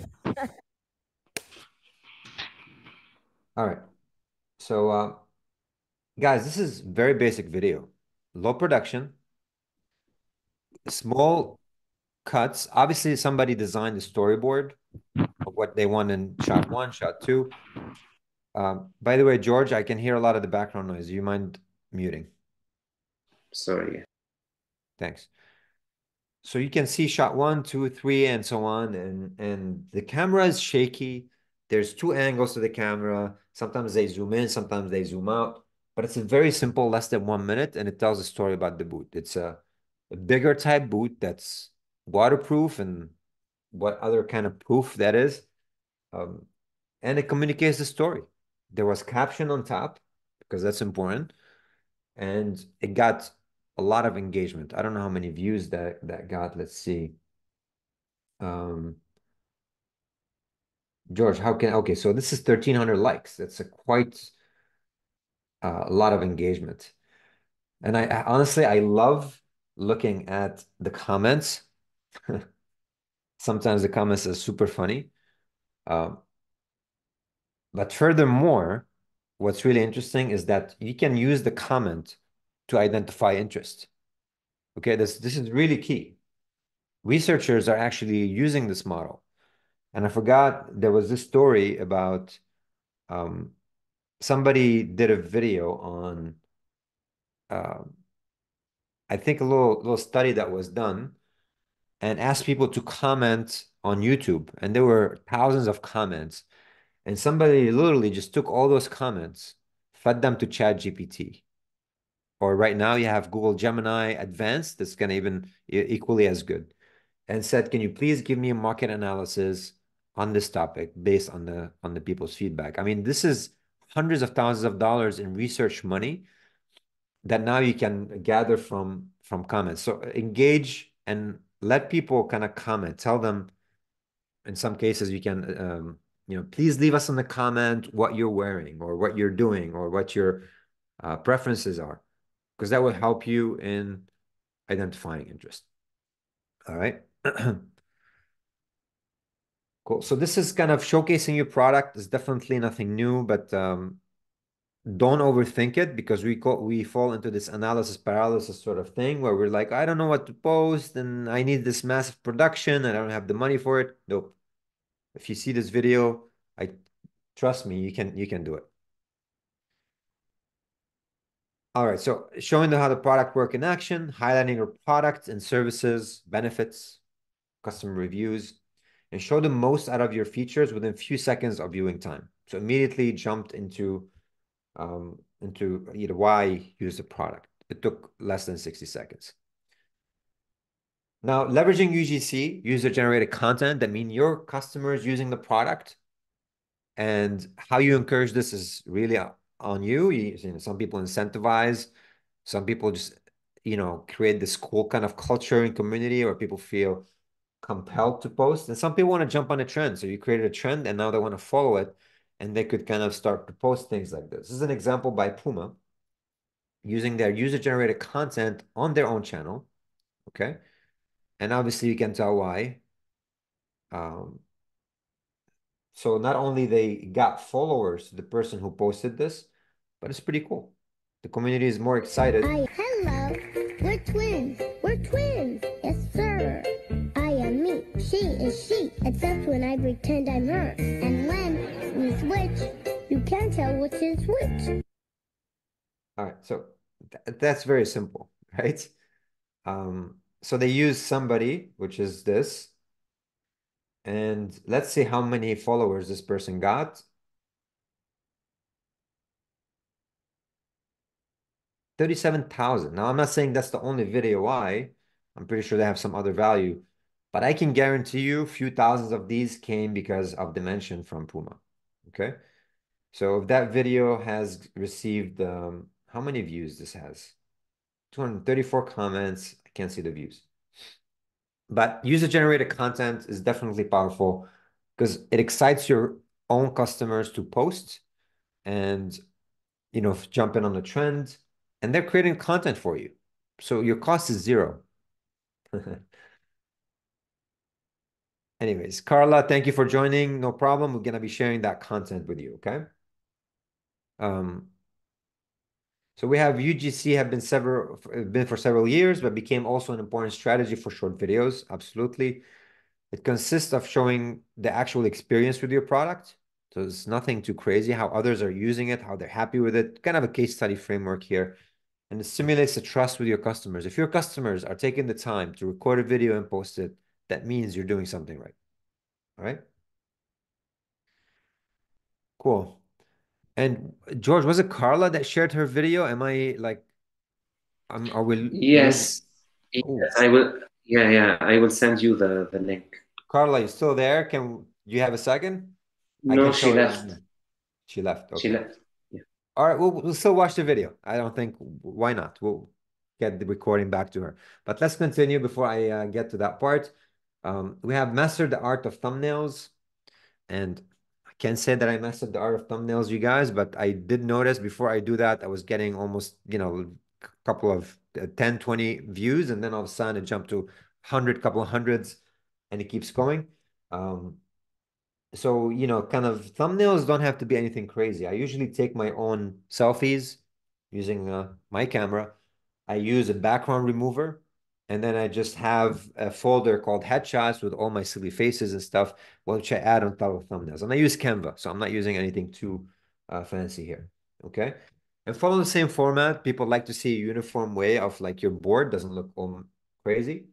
All right. So guys, this is very basic video. Low production, small cuts. Obviously somebody designed the storyboard of what they want in shot one, shot two. By the way, George, I can hear a lot of the background noise. Do you mind muting? Sorry. Thanks. So you can see shot 1, 2, 3, and so on. And the camera is shaky. There's two angles to the camera. Sometimes they zoom in, sometimes they zoom out. But it's a very simple, less than 1 minute, and it tells a story about the boot. It's a bigger type boot that's waterproof and what other kind of proof that is. And it communicates the story. There was caption on top, because that's important. And it got a lot of engagement. I don't know how many views that got. Let's see. George, okay, so this is 1,300 likes. That's a lot of engagement. And I honestly, I love looking at the comments. Sometimes the comments are super funny. But furthermore, what's really interesting is that you can use the comment to identify interest. Okay, this is really key. Researchers are actually using this model. And I forgot, there was this story about somebody did a video on, I think a little study that was done and asked people to comment on YouTube. And there were thousands of comments. And somebody literally just took all those comments, fed them to Chat GPT. Or right now you have Google Gemini Advanced that's going to even equally as good. And said, can you please give me a market analysis on this topic based on the people's feedback? I mean, this is hundreds of thousands of dollars in research money that now you can gather from comments. So engage and let people kind of comment. Tell them, in some cases you can... you know, please leave us in the comment what you're wearing or what you're doing or what your preferences are, because that will help you in identifying interest. All right. Cool. So this is kind of showcasing your product. It's definitely nothing new, but don't overthink it, because we fall into this analysis paralysis sort of thing where we're like, I don't know what to post and I need this massive production and I don't have the money for it. Nope. If you see this video, trust me, you can do it. All right, so showing how the product work in action, highlighting your products and services, benefits, customer reviews, and show the most out of your features within a few seconds of viewing time. So immediately jumped into either why use the product. It took less than 60 seconds. Now, leveraging UGC, user-generated content, that means your customers using the product, and how you encourage this is really on you. Some people incentivize, some people just, create this cool kind of culture and community where people feel compelled to post. And some people want to jump on a trend. So you created a trend and now they want to follow it, and they could kind of start to post things like this. This is an example by Puma using their user-generated content on their own channel. Okay. And obviously you can tell why. So not only they got followers to the person who posted this, but it's pretty cool. The community is more excited. Hello, we're twins, yes sir. I am me, she is she, except when I pretend I'm her. And when we switch, you can't tell which is which. All right, so that's very simple, right? So they use somebody, which is this. And let's see how many followers this person got. 37,000. Now, I'm not saying that's the only video why. I'm pretty sure they have some other value. But I can guarantee you a few thousands of these came because of the mention from Puma. Okay? So if that video has received, how many views this has? 234 comments. I can't see the views. But user-generated content is definitely powerful because it excites your own customers to post and, jump in on the trend, and they're creating content for you. So your cost is zero. Anyways, Carla, thank you for joining. No problem. We're going to be sharing that content with you. Okay. So we have UGC have been for several years, but became also an important strategy for short videos. Absolutely. It consists of showing the actual experience with your product. So it's nothing too crazy, how others are using it, how they're happy with it, kind of a case study framework here. And it simulates the trust with your customers. If your customers are taking the time to record a video and post it, that means you're doing something right. All right. Cool. And George, was it Carla that shared her video? Am I like, I will. Yes, cool. I will. Yeah. I will send you the link. Carla, you still there? Can you have a second? No, she left. She left. Okay. She left. Yeah. All right. We'll still watch the video. I don't think, why not? We'll get the recording back to her. But let's continue before I get to that part. We have mastered the art of thumbnails, and can't say that I mastered the art of thumbnails, you guys, but I did notice before I do that, I was getting almost, a couple of 10, 20 views. And then all of a sudden it jumped to 100, couple of hundreds, and it keeps going. So, kind of thumbnails don't have to be anything crazy. I usually take my own selfies using my camera. I use a background remover. And then I just have a folder called headshots with all my silly faces and stuff, which I add on top of thumbnails. And I use Canva, so I'm not using anything too fancy here, okay? And follow the same format. People like to see a uniform way of like your board doesn't look all crazy.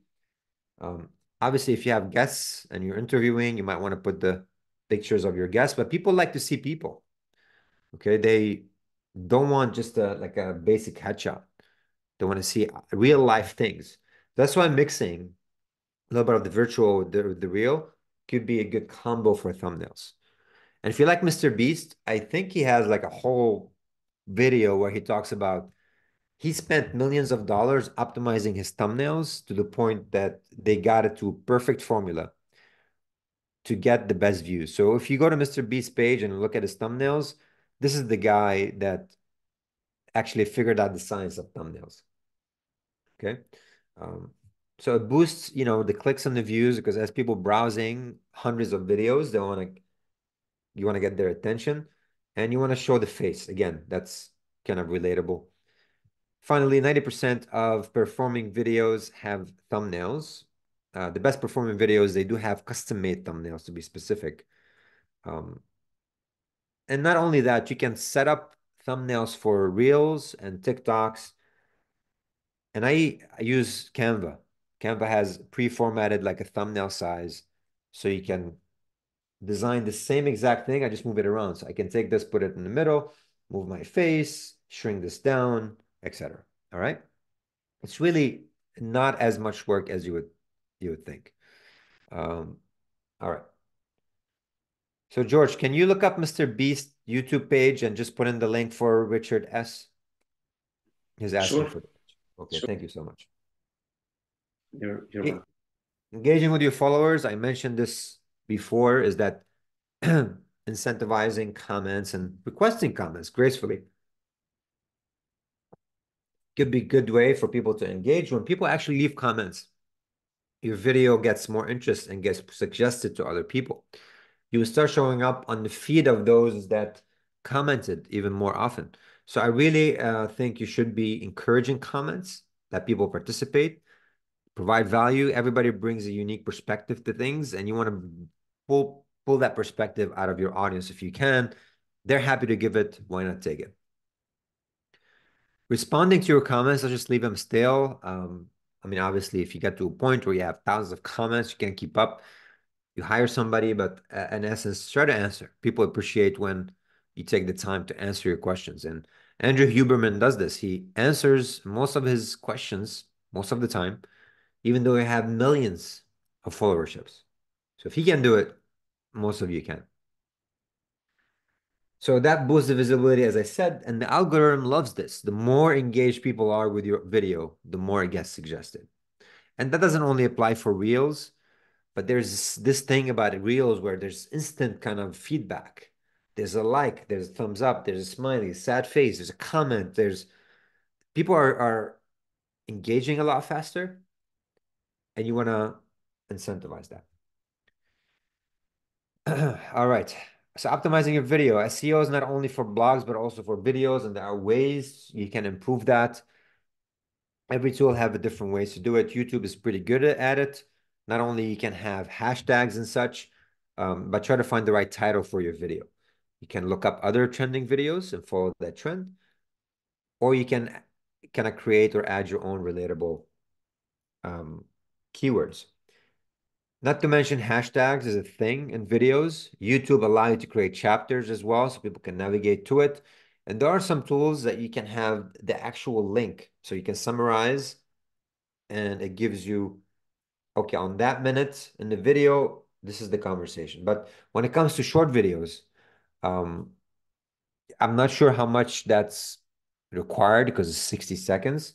Obviously, if you have guests and you're interviewing, you might want to put the pictures of your guests, but people like to see people, okay? They don't want just a basic headshot. They want to see real life things. That's why mixing a little bit of the virtual with the real could be a good combo for thumbnails. And if you like Mr. Beast, I think he has like a whole video where he talks about he spent millions of dollars optimizing his thumbnails to the point that they got it to a perfect formula to get the best views. So if you go to Mr. Beast's page and look at his thumbnails, this is the guy that actually figured out the science of thumbnails. Okay. So it boosts, the clicks and the views, because as people browsing hundreds of videos, you want to get their attention. and you want to show the face. Again, that's kind of relatable. Finally, 90% of performing videos have thumbnails. The best performing videos, they do have custom-made thumbnails, to be specific. And not only that, you can set up thumbnails for Reels and TikToks. And I use Canva. Canva has pre-formatted like a thumbnail size. So you can design the same exact thing. I just move it around. So I can take this, put it in the middle, move my face, shrink this down, etc. All right. It's really not as much work as you would think. All right. So George, can you look up Mr. Beast's YouTube page and just put in the link for Richard S? He's asking for the page. Okay, sure. Thank you so much. You're engaging with your followers. I mentioned this before, is that incentivizing comments and requesting comments gracefully could be a good way for people to engage. When people actually leave comments, your video gets more interest and gets suggested to other people. You will start showing up on the feed of those that commented even more often. So I really think you should be encouraging comments, that people participate, provide value. Everybody brings a unique perspective to things, and you want to pull that perspective out of your audience if you can. They're happy to give it. Why not take it? Responding to your comments, I'll just leave them stale. I mean, obviously, if you get to a point where you have thousands of comments, you can't keep up. You hire somebody, but in essence, try to answer. People appreciate when you take the time to answer your questions. And Andrew Huberman does this. He answers most of his questions most of the time, even though he have millions of followerships. So if he can do it, most of you can. So that boosts the visibility, as I said, and the algorithm loves this. The more engaged people are with your video, the more it gets suggested. And that doesn't only apply for Reels. But there's this thing about Reels where there's instant kind of feedback. There's a like, there's a thumbs up, there's a smiley, sad face, there's a comment, there's people are engaging a lot faster, and you want to incentivize that. All right. So optimizing your video. SEO is not only for blogs, but also for videos, and there are ways you can improve that. Every tool have a different ways to do it. YouTube is pretty good at it. Not only you can have hashtags and such, but try to find the right title for your video. You can look up other trending videos and follow that trend, or you can kind of create or add your own relatable keywords. Not to mention hashtags is a thing in videos. YouTube allows you to create chapters as well, so people can navigate to it. And there are some tools that you can have the actual link, so you can summarize, and it gives you, okay, on that minute in the video, this is the conversation. But when it comes to short videos, I'm not sure how much that's required because it's 60 seconds,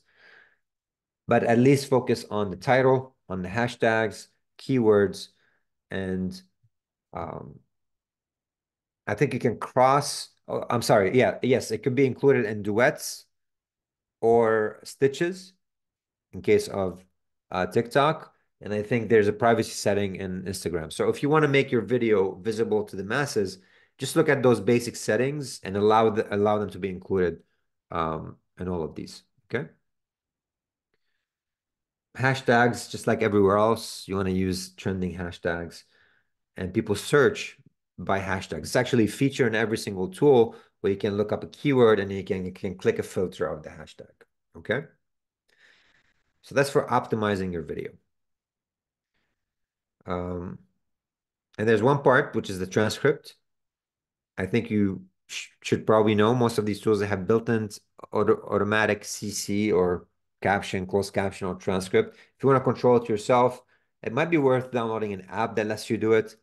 but at least focus on the title, on the hashtags, keywords, and I think you can cross, oh, I'm sorry, yeah, yes, it could be included in duets or stitches in case of TikTok. And I think there's a privacy setting in Instagram. So if you want to make your video visible to the masses, just look at those basic settings and allow them to be included in all of these, okay? Hashtags, just like everywhere else, you want to use trending hashtags, and people search by hashtags. It's actually a feature in every single tool where you can look up a keyword and you can click a filter of the hashtag, okay? So that's for optimizing your video. And there's one part, which is the transcript. I think you should probably know most of these tools that have built-in automatic CC or caption, closed caption, or transcript. If you want to control it yourself, it might be worth downloading an app that lets you do it.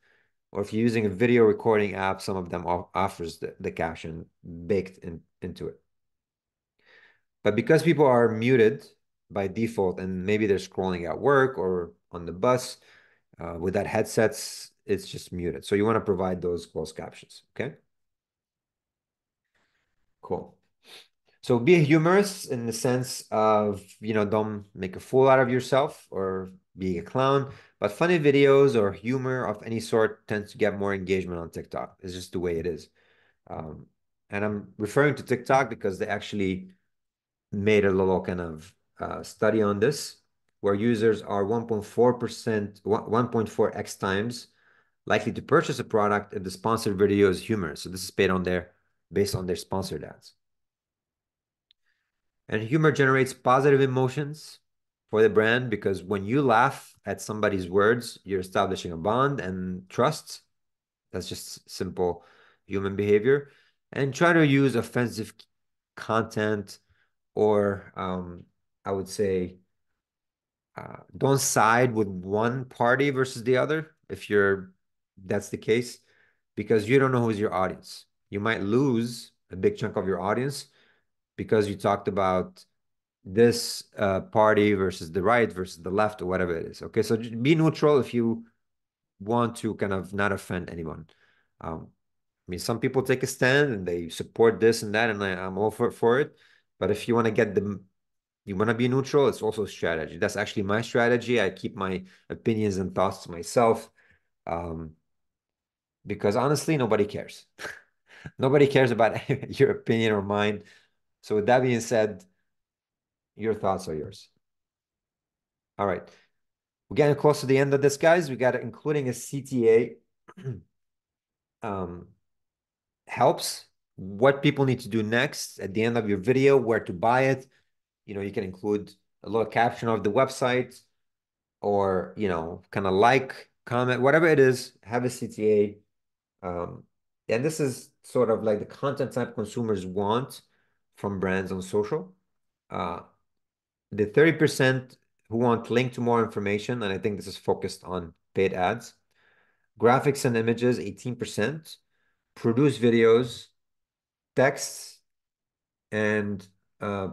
Or if you're using a video recording app, some of them offers the caption baked into it. But because people are muted by default, and maybe they're scrolling at work or on the bus, without headsets, it's just muted. So you want to provide those closed captions, okay? Cool. So be humorous in the sense of, you know, don't make a fool out of yourself or be a clown. But funny videos or humor of any sort tends to get more engagement on TikTok. It's just the way it is. And I'm referring to TikTok because they actually made a little kind of study on this, where users are 1.4x times likely to purchase a product if the sponsored video is humorous. So this is paid on their, based on their sponsored ads. And humor generates positive emotions for the brand, because when you laugh at somebody's words, you're establishing a bond and trust. That's just simple human behavior. And try to use offensive content, or I would say, don't side with one party versus the other, if you're, that's the case, because you don't know who's your audience. You might lose a big chunk of your audience because you talked about this party versus the right versus the left or whatever it is. Okay, so just be neutral if you want to kind of not offend anyone. I mean, some people take a stand and they support this and that, and I'm all for it. But if you want to get the, you want to be neutral, it's also a strategy. That's actually my strategy. I keep my opinions and thoughts to myself, because honestly, nobody cares. Nobody cares about your opinion or mine. So with that being said, your thoughts are yours. All right. We're getting close to the end of this, guys. We got it, including a CTA helps what people need to do next at the end of your video, where to buy it. You know, you can include a little caption of the website, or, you know, kind of like, comment, whatever it is, have a CTA. And this is sort of like the content type consumers want from brands on social. The 30% who want link to more information, and I think this is focused on paid ads. Graphics and images, 18%. Produce videos, texts, and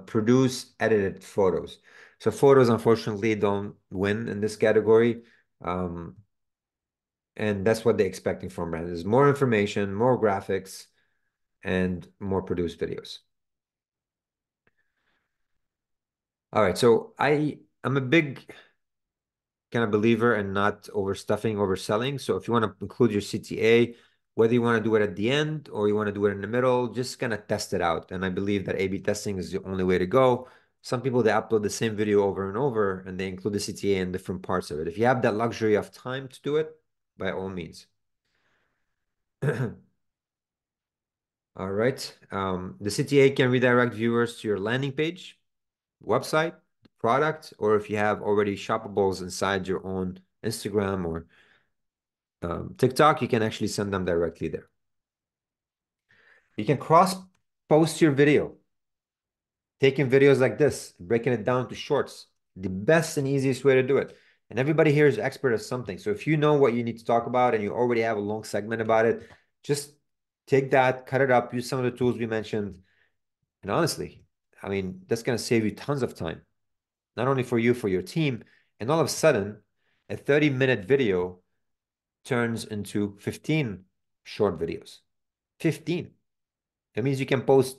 produce edited photos. So photos, unfortunately, don't win in this category. And that's what they're expecting from brands, is more information, more graphics, and more produced videos. All right, so I'm a big kind of believer in not overstuffing, overselling. So if you want to include your CTA, whether you want to do it at the end or you want to do it in the middle, just kind of test it out. And I believe that A/B testing is the only way to go. Some people, they upload the same video over and over, and they include the CTA in different parts of it. If you have that luxury of time to do it, by all means. All right. The CTA can redirect viewers to your landing page, website, product, or if you have already shoppables inside your own Instagram or TikTok, you can actually send them directly there. You can cross-post your video, taking videos like this, breaking it down to shorts, the best and easiest way to do it. And everybody here is an expert at something. So if you know what you need to talk about and you already have a long segment about it, just take that, cut it up, use some of the tools we mentioned. And honestly, I mean, that's going to save you tons of time, not only for you, for your team. And all of a sudden, a 30-minute video turns into 15 short videos. 15. That means you can post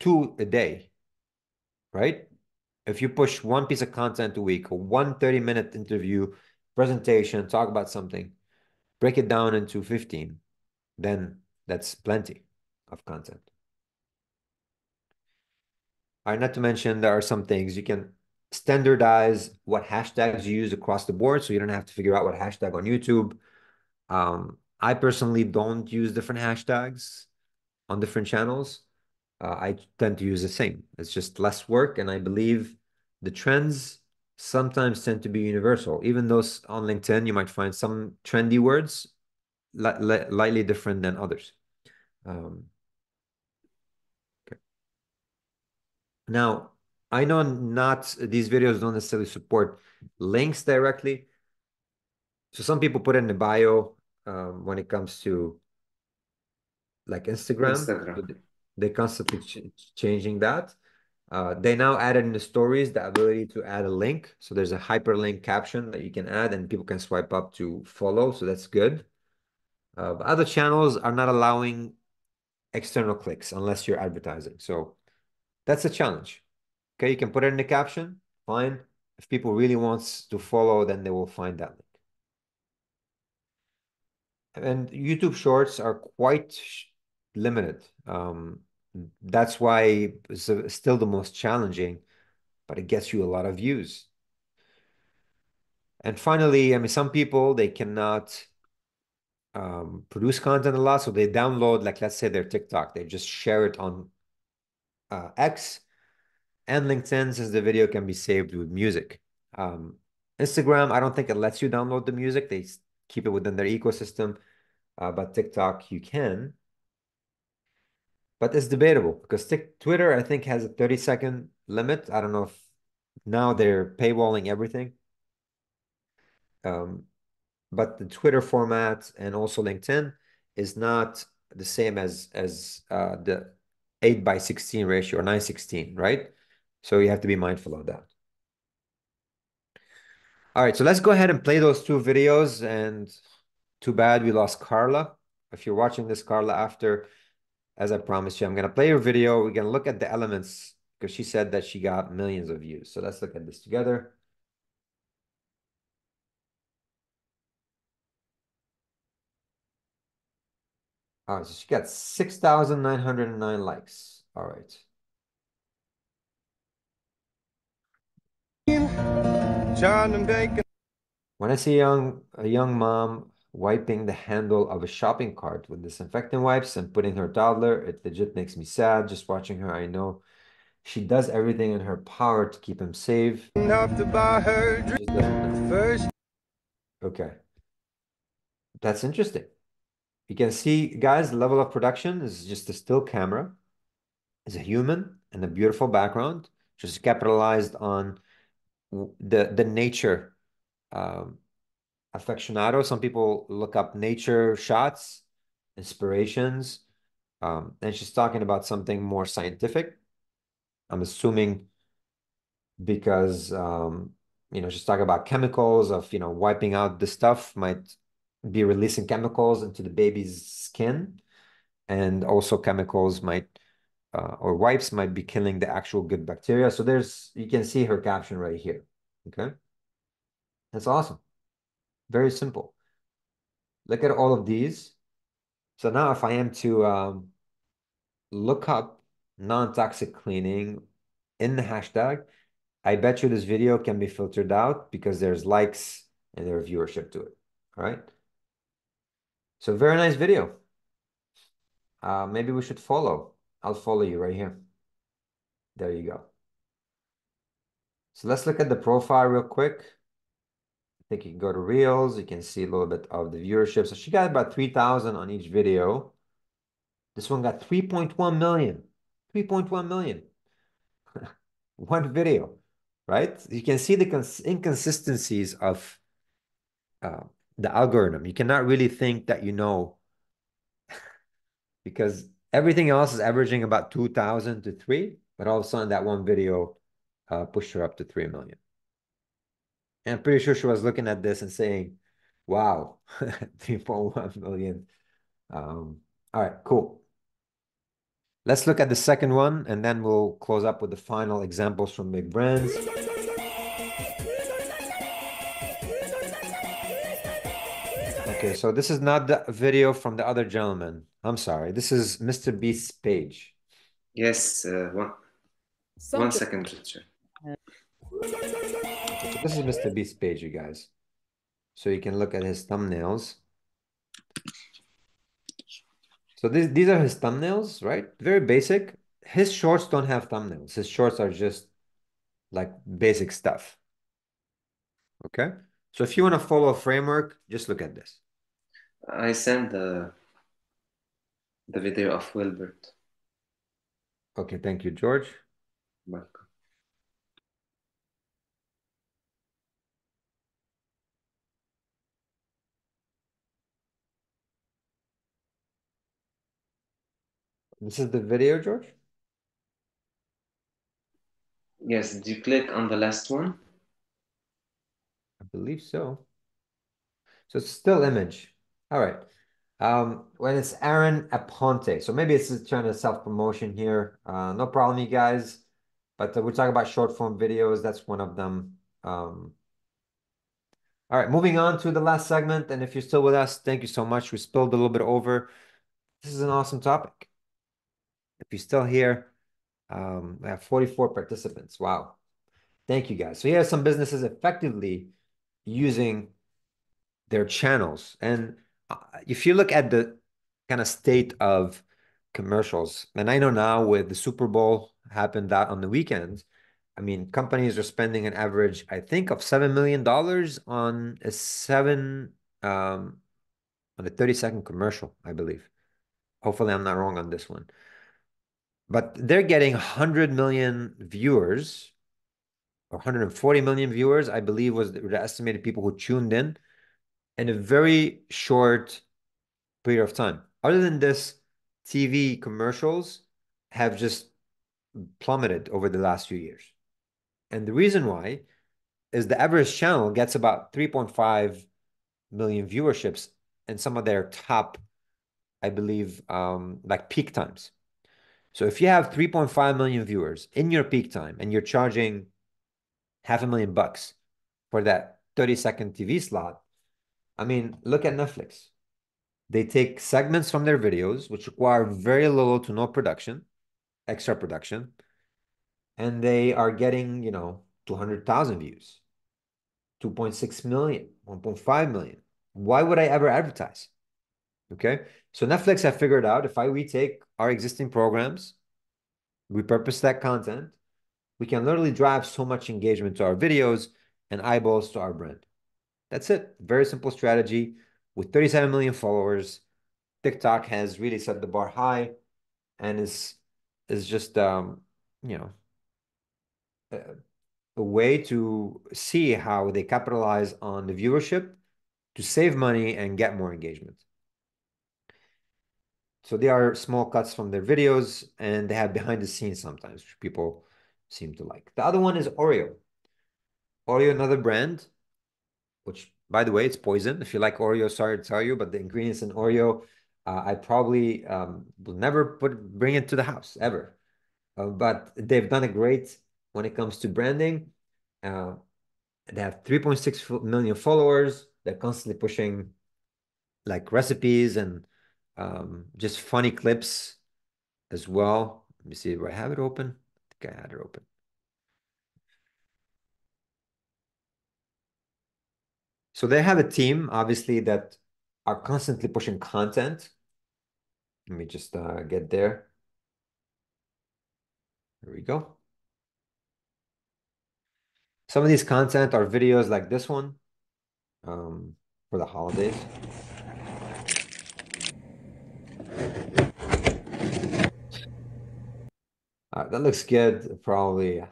2 a day, right? If you push one piece of content a week, or one 30-minute interview, presentation, talk about something, break it down into 15, then that's plenty of content. All right, not to mention, there are some things you can standardize what hashtags you use across the board, so you don't have to figure out what hashtag on YouTube. I personally don't use different hashtags on different channels. I tend to use the same. It's just less work, and I believe the trends sometimes tend to be universal. Even those on LinkedIn, you might find some trendy words lightly different than others. Now, I know not these videos don't necessarily support links directly. So some people put it in the bio when it comes to like Instagram. So they're constantly changing that. They now added in the stories the ability to add a link. So there's a hyperlink caption that you can add, and people can swipe up to follow. So that's good. But other channels are not allowing external clicks unless you're advertising. So that's a challenge. Okay, you can put it in the caption, fine. If people really want to follow, then they will find that link. And YouTube Shorts are quite limited. That's why it's still the most challenging, but it gets you a lot of views. And finally, I mean, some people, they cannot produce content a lot. So they download, like, let's say their TikTok, they just share it on X and LinkedIn, since the video can be saved with music. Instagram, I don't think it lets you download the music. They keep it within their ecosystem, but TikTok, you can. But it's debatable because Twitter, I think, has a 30-second limit. I don't know if now they're paywalling everything. But the Twitter format and also LinkedIn is not the same as the 8:16 ratio or 9:16, right? So you have to be mindful of that. All right, so let's go ahead and play those two videos. And too bad we lost Carla. If you're watching this, Carla, after, as I promised you, I'm gonna play your video. We're gonna look at the elements because she said that she got millions of views. So let's look at this together. All right, so she got 6,909 likes. All right. When I see a young mom wiping the handle of a shopping cart with disinfectant wipes and putting her toddler, it legit makes me sad. Just watching her, I know she does everything in her power to keep him safe. Enough to buy her drink first. Okay. That's interesting. You can see, guys, the level of production is just a still camera. It's a human and a beautiful background, just capitalized on the nature aficionado. Some people look up nature shots, inspirations, and she's talking about something more scientific. I'm assuming because, you know, she's talking about chemicals of, you know, wiping out the stuff might be releasing chemicals into the baby's skin, and also chemicals might or wipes might be killing the actual good bacteria. So there's, you can see her caption right here. Okay, that's awesome. Very simple. Look at all of these. So now if I am to look up non-toxic cleaning in the hashtag, I bet you this video can be filtered out because there's likes and there's viewership to it. All right. So very nice video. Maybe we should follow. I'll follow you right here. There you go. So let's look at the profile real quick. I think you can go to Reels. You can see a little bit of the viewership. So she got about 3,000 on each video. This one got 3.1 million. 3.1 million. One video, right? You can see the inconsistencies of the algorithm. You cannot really think that you know because everything else is averaging about 2,000 to 3, but all of a sudden that one video pushed her up to 3 million. And I'm pretty sure she was looking at this and saying, wow, 3.1 million. All right, cool. Let's look at the second one, and then we'll close up with the final examples from big brands. Okay, so this is not the video from the other gentleman. I'm sorry. This is Mr. Beast's page. Yes, one second. Okay, this is Mr. Beast's page, you guys. So you can look at his thumbnails. So these are his thumbnails, right? Very basic. His shorts don't have thumbnails. His shorts are just like basic stuff. Okay. So if you want to follow a framework, just look at this. I sent the video of Wilbert. Okay, thank you, George. Welcome. This is the video, George? Yes, did you click on the last one? I believe so. So it's still image. All right. When it's Aaron Aponte. So maybe it's just trying to self-promotion here. No problem, you guys. But we're talking about short form videos. That's one of them. All right, moving on to the last segment. And if you're still with us, thank you so much. We spilled a little bit over. This is an awesome topic. If you're still here, I have 44 participants. Wow. Thank you guys. So here are some businesses effectively using their channels. And if you look at the kind of state of commercials, and I know now with the Super Bowl happened that on the weekend, I mean, companies are spending an average, I think, of $7 million on a on a 30-second commercial, I believe. Hopefully I'm not wrong on this one. But they're getting 100 million viewers or 140 million viewers, I believe, was the estimated people who tuned in a very short period of time. Other than this, TV commercials have just plummeted over the last few years. And the reason why is the average channel gets about 3.5 million viewerships in some of their top, I believe, like peak times. So if you have 3.5 million viewers in your peak time and you're charging $500,000 for that 30-second TV slot, I mean, look at Netflix. They take segments from their videos, which require very little to no production, extra production, and they are getting, you know, 200,000 views, 2.6 million, 1.5 million. Why would I ever advertise? Okay. So Netflix have figured out if we take our existing programs, repurpose that content, we can literally drive so much engagement to our videos and eyeballs to our brand. That's it. Very simple strategy. With 37 million followers, TikTok has really set the bar high and is just, you know, a way to see how they capitalize on the viewership to save money and get more engagement. So they are small cuts from their videos and they have behind the scenes sometimes, which people seem to like. The other one is Oreo. Oreo, another brand, which, by the way, it's poison. If you like Oreo, sorry to tell you, but the ingredients in Oreo, I probably will never bring it to the house, ever. But they've done a great when it comes to branding. They have 3.6 million followers. They're constantly pushing like recipes and just funny clips as well. Let me see if I have it open. I think I had it open. So they have a team, obviously, that are constantly pushing content. Let me just get there. There we go. Some of these content are videos like this one for the holidays. That looks good, probably. It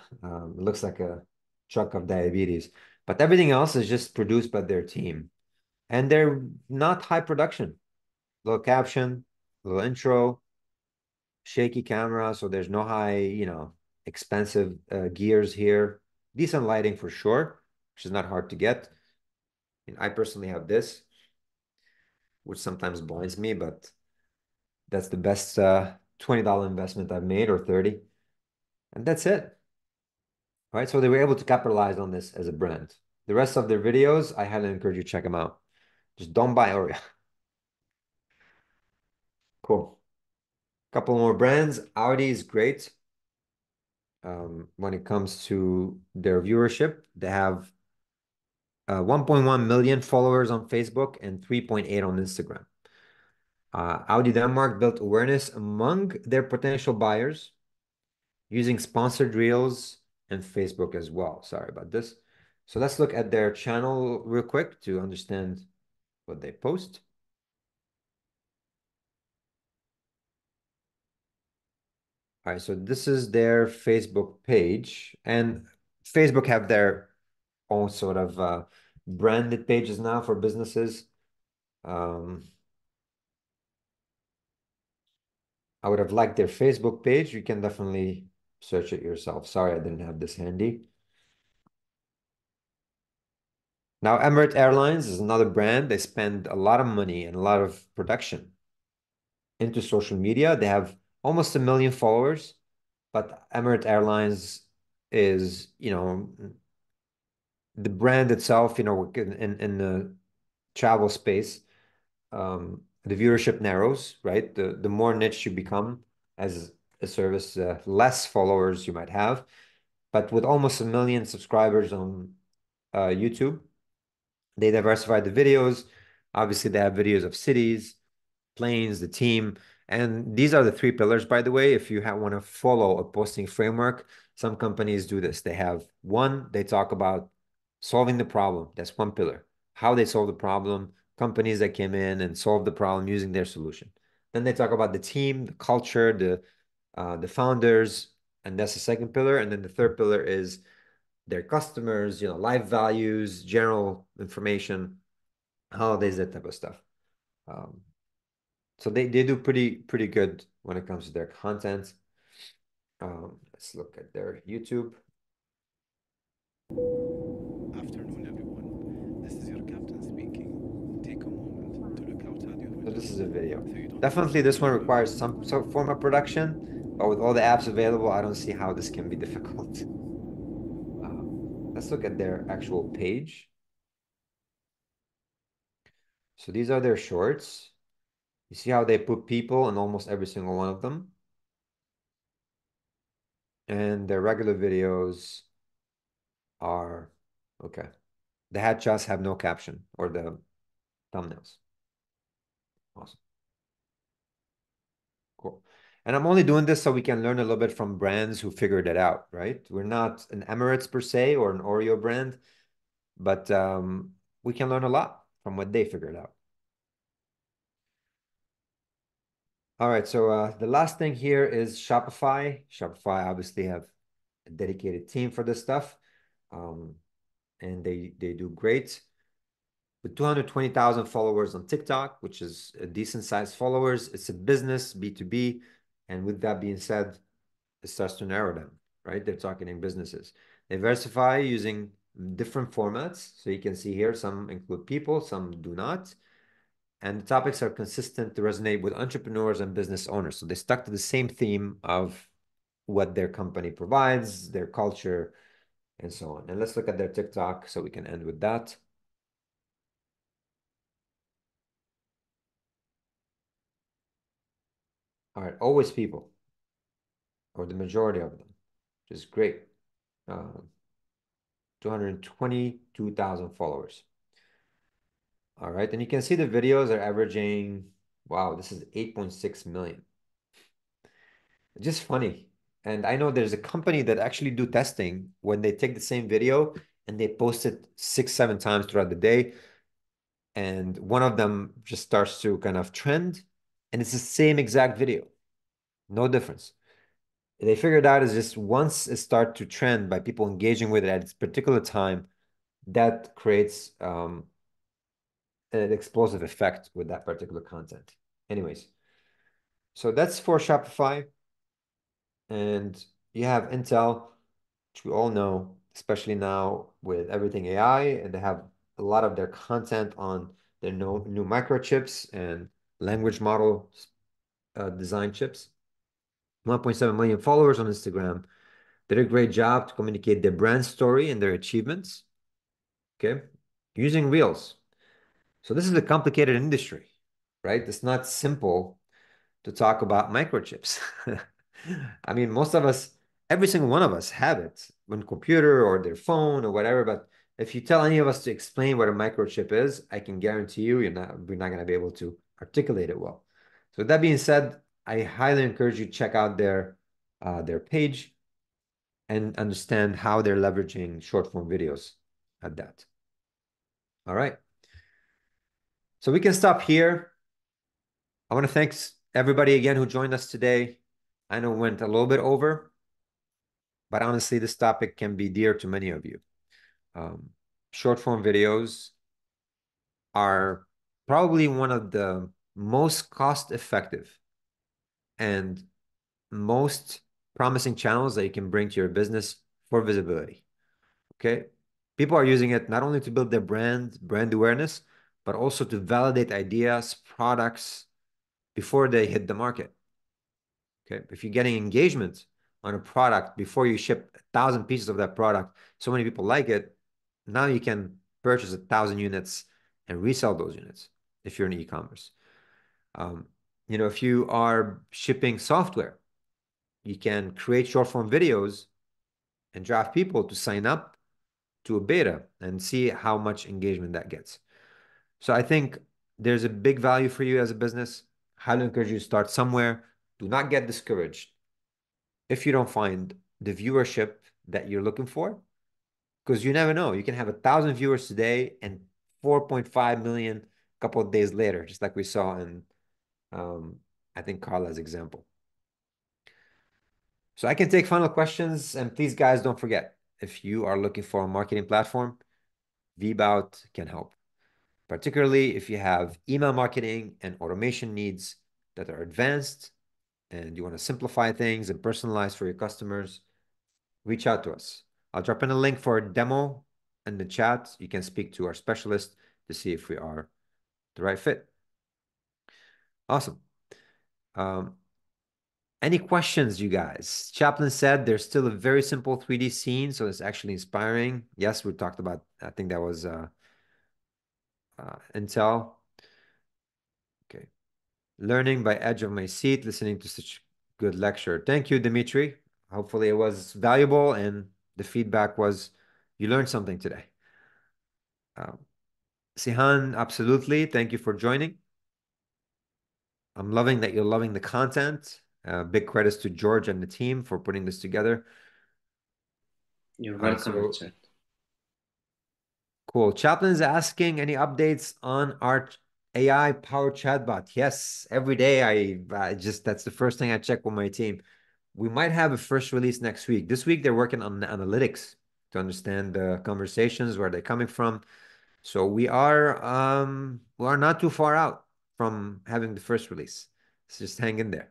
looks like a truck of diabetes. But everything else is just produced by their team. And they're not high production. Little caption, little intro, shaky camera, so there's no high, you know, expensive gears here. Decent lighting for sure, which is not hard to get. And I personally have this, which sometimes blinds me, but that's the best $20 investment I've made, or $30. And that's it. All right, so they were able to capitalize on this as a brand. The rest of their videos, I highly encourage you to check them out. Just don't buy Oreo. Cool. Couple more brands. Audi is great. When it comes to their viewership, they have 1.1 million followers on Facebook and 3.8 on Instagram. Audi Denmark built awareness among their potential buyers using sponsored reels and Facebook as well. Sorry about this. So let's look at their channel real quick to understand what they post. All right, so this is their Facebook page, and Facebook have their own sort of branded pages now for businesses. I would have liked their Facebook page. You can definitely search it yourself. Sorry, I didn't have this handy. Now, Emirates Airlines is another brand. They spend a lot of money and a lot of production into social media. They have almost 1 million followers, but Emirates Airlines is, you know, the brand itself, you know, in the travel space, the viewership narrows, right? The more niche you become as a service, the less followers you might have. But with almost 1 million subscribers on YouTube, they diversify the videos. Obviously, they have videos of cities, planes, the team. And these are the three pillars, by the way, if you want to follow a posting framework. Some companies do this. They have one, they talk about solving the problem. That's one pillar. How they solve the problem, companies that came in and solved the problem using their solution. Then they talk about the team, the culture, the founders, and that's the second pillar. And then the third pillar is their customers, you know, life values, general information, holidays, that type of stuff. So they do pretty good when it comes to their content. Let's look at their YouTube. Afternoon, everyone. This is your captain speaking. Take a moment to look out at your window. So this is a video. Definitely this one requires some form of production, but with all the apps available, I don't see how this can be difficult. Let's look at their actual page. So these are their shorts. You see how they put people in almost every single one of them. And their regular videos are, okay. The headshots have no caption or the thumbnails. Awesome. Cool. And I'm only doing this so we can learn a little bit from brands who figured it out, right? We're not an Emirates per se or an Oreo brand, but we can learn a lot from what they figured out. All right, so the last thing here is Shopify. Shopify obviously have a dedicated team for this stuff, and they do great. With 220,000 followers on TikTok, which is a decent-sized followers, it's a business, B2B, and with that being said, it starts to narrow them, right? They're targeting businesses. They diversify using different formats. So you can see here, some include people, some do not. And the topics are consistent to resonate with entrepreneurs and business owners. So they stuck to the same theme of what their company provides, their culture, and so on. And let's look at their TikTok so we can end with that. All right, always people, or the majority of them, which is great. 222,000 followers. All right, and you can see the videos are averaging, wow, this is 8.6 million. Just funny. And I know there's a company that actually do testing when they take the same video and they post it 6-7 times throughout the day. And one of them just starts to kind of trend, and it's the same exact video, no difference. They figured out is just once it starts to trend by people engaging with it at its particular time, that creates, an explosive effect with that particular content. Anyways, so that's for Shopify. And you have Intel, which we all know, especially now with everything AI, and they have a lot of their content on their new microchips and language model design chips. 1.7 million followers on Instagram. Did a great job to communicate their brand story and their achievements. Okay, using Reels. So this is a complicated industry, right? It's not simple to talk about microchips. I mean, most of us, every single one of us have it on computer or their phone or whatever. But if you tell any of us to explain what a microchip is, I can guarantee you, we're not going to be able to articulate it well. So that being said, I highly encourage you to check out their page and understand how they're leveraging short form videos at that. All right. So we can stop here. I want to thank everybody again who joined us today. I know it went a little bit over, but honestly, this topic can be dear to many of you. Short form videos are probably one of the most cost effective and most promising channels that you can bring to your business for visibility. Okay. People are using it not only to build their brand awareness, but also to validate ideas, products before they hit the market. Okay, if you're getting engagement on a product before you ship 1,000 pieces of that product, so many people like it, now you can purchase 1,000 units and resell those units if you're in e-commerce. If you are shipping software, You can create short form videos and drive people to sign up to a beta and see how much engagement that gets. So I think there's a big value for you as a business. Highly encourage you to start somewhere. Do not get discouraged if you don't find the viewership that you're looking for, because you never know. You can have 1,000 viewers today and 4.5 million a couple of days later, just like we saw in, I think, Carla's example. So I can take final questions. And please, guys, don't forget, if you are looking for a marketing platform, VBOUT can help, particularly if you have email marketing and automation needs that are advanced and you want to simplify things and personalize for your customers. Reach out to us. I'll drop in a link for a demo in the chat. You can speak to our specialist to see if we are the right fit. Awesome. Any questions, you guys? Chaplin said there's still a very simple 3D scene, so it's actually inspiring. Yes, we talked about, I think that was Intel. Okay. Learning by edge of my seat, listening to such good lecture. Thank you, Dimitri. Hopefully it was valuable and the feedback was you learned something today. Sihan, absolutely. Thank you for joining. I'm loving that you're loving the content. Big credits to George and the team for putting this together. You're welcome, Richard. Cool. Chaplin's asking, any updates on our AI-powered chatbot? Yes, every day I just, that's the first thing I check with my team. We might have a first release next week. This week, they're working on the analytics to understand the conversations, where they're coming from. So we are not too far out from having the first release. So just hang in there.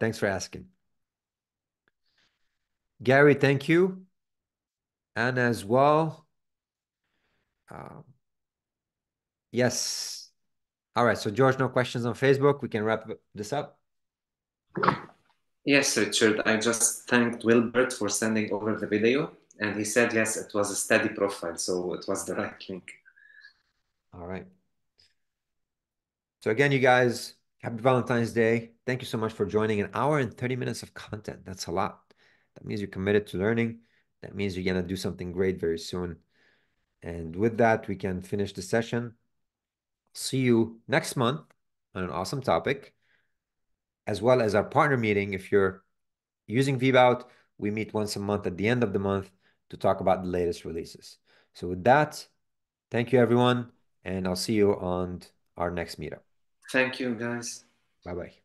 Thanks for asking. Gary, thank you. And as well, yes. All right, so George, no questions on Facebook. We can wrap this up. Yes, Richard, I just thanked Wilbert for sending over the video. And he said, yes, it was a steady profile, so it was the right link. All right. So again, you guys, happy Valentine's Day. Thank you so much for joining. An hour and 30 minutes of content. That's a lot. That means you're committed to learning. That means you're going to do something great very soon. And with that, we can finish the session. See you next month on an awesome topic, as well as our partner meeting. If you're using VBOUT, we meet once a month at the end of the month to talk about the latest releases. So with that, thank you, everyone. And I'll see you on our next meetup. Thank you, guys. Bye-bye.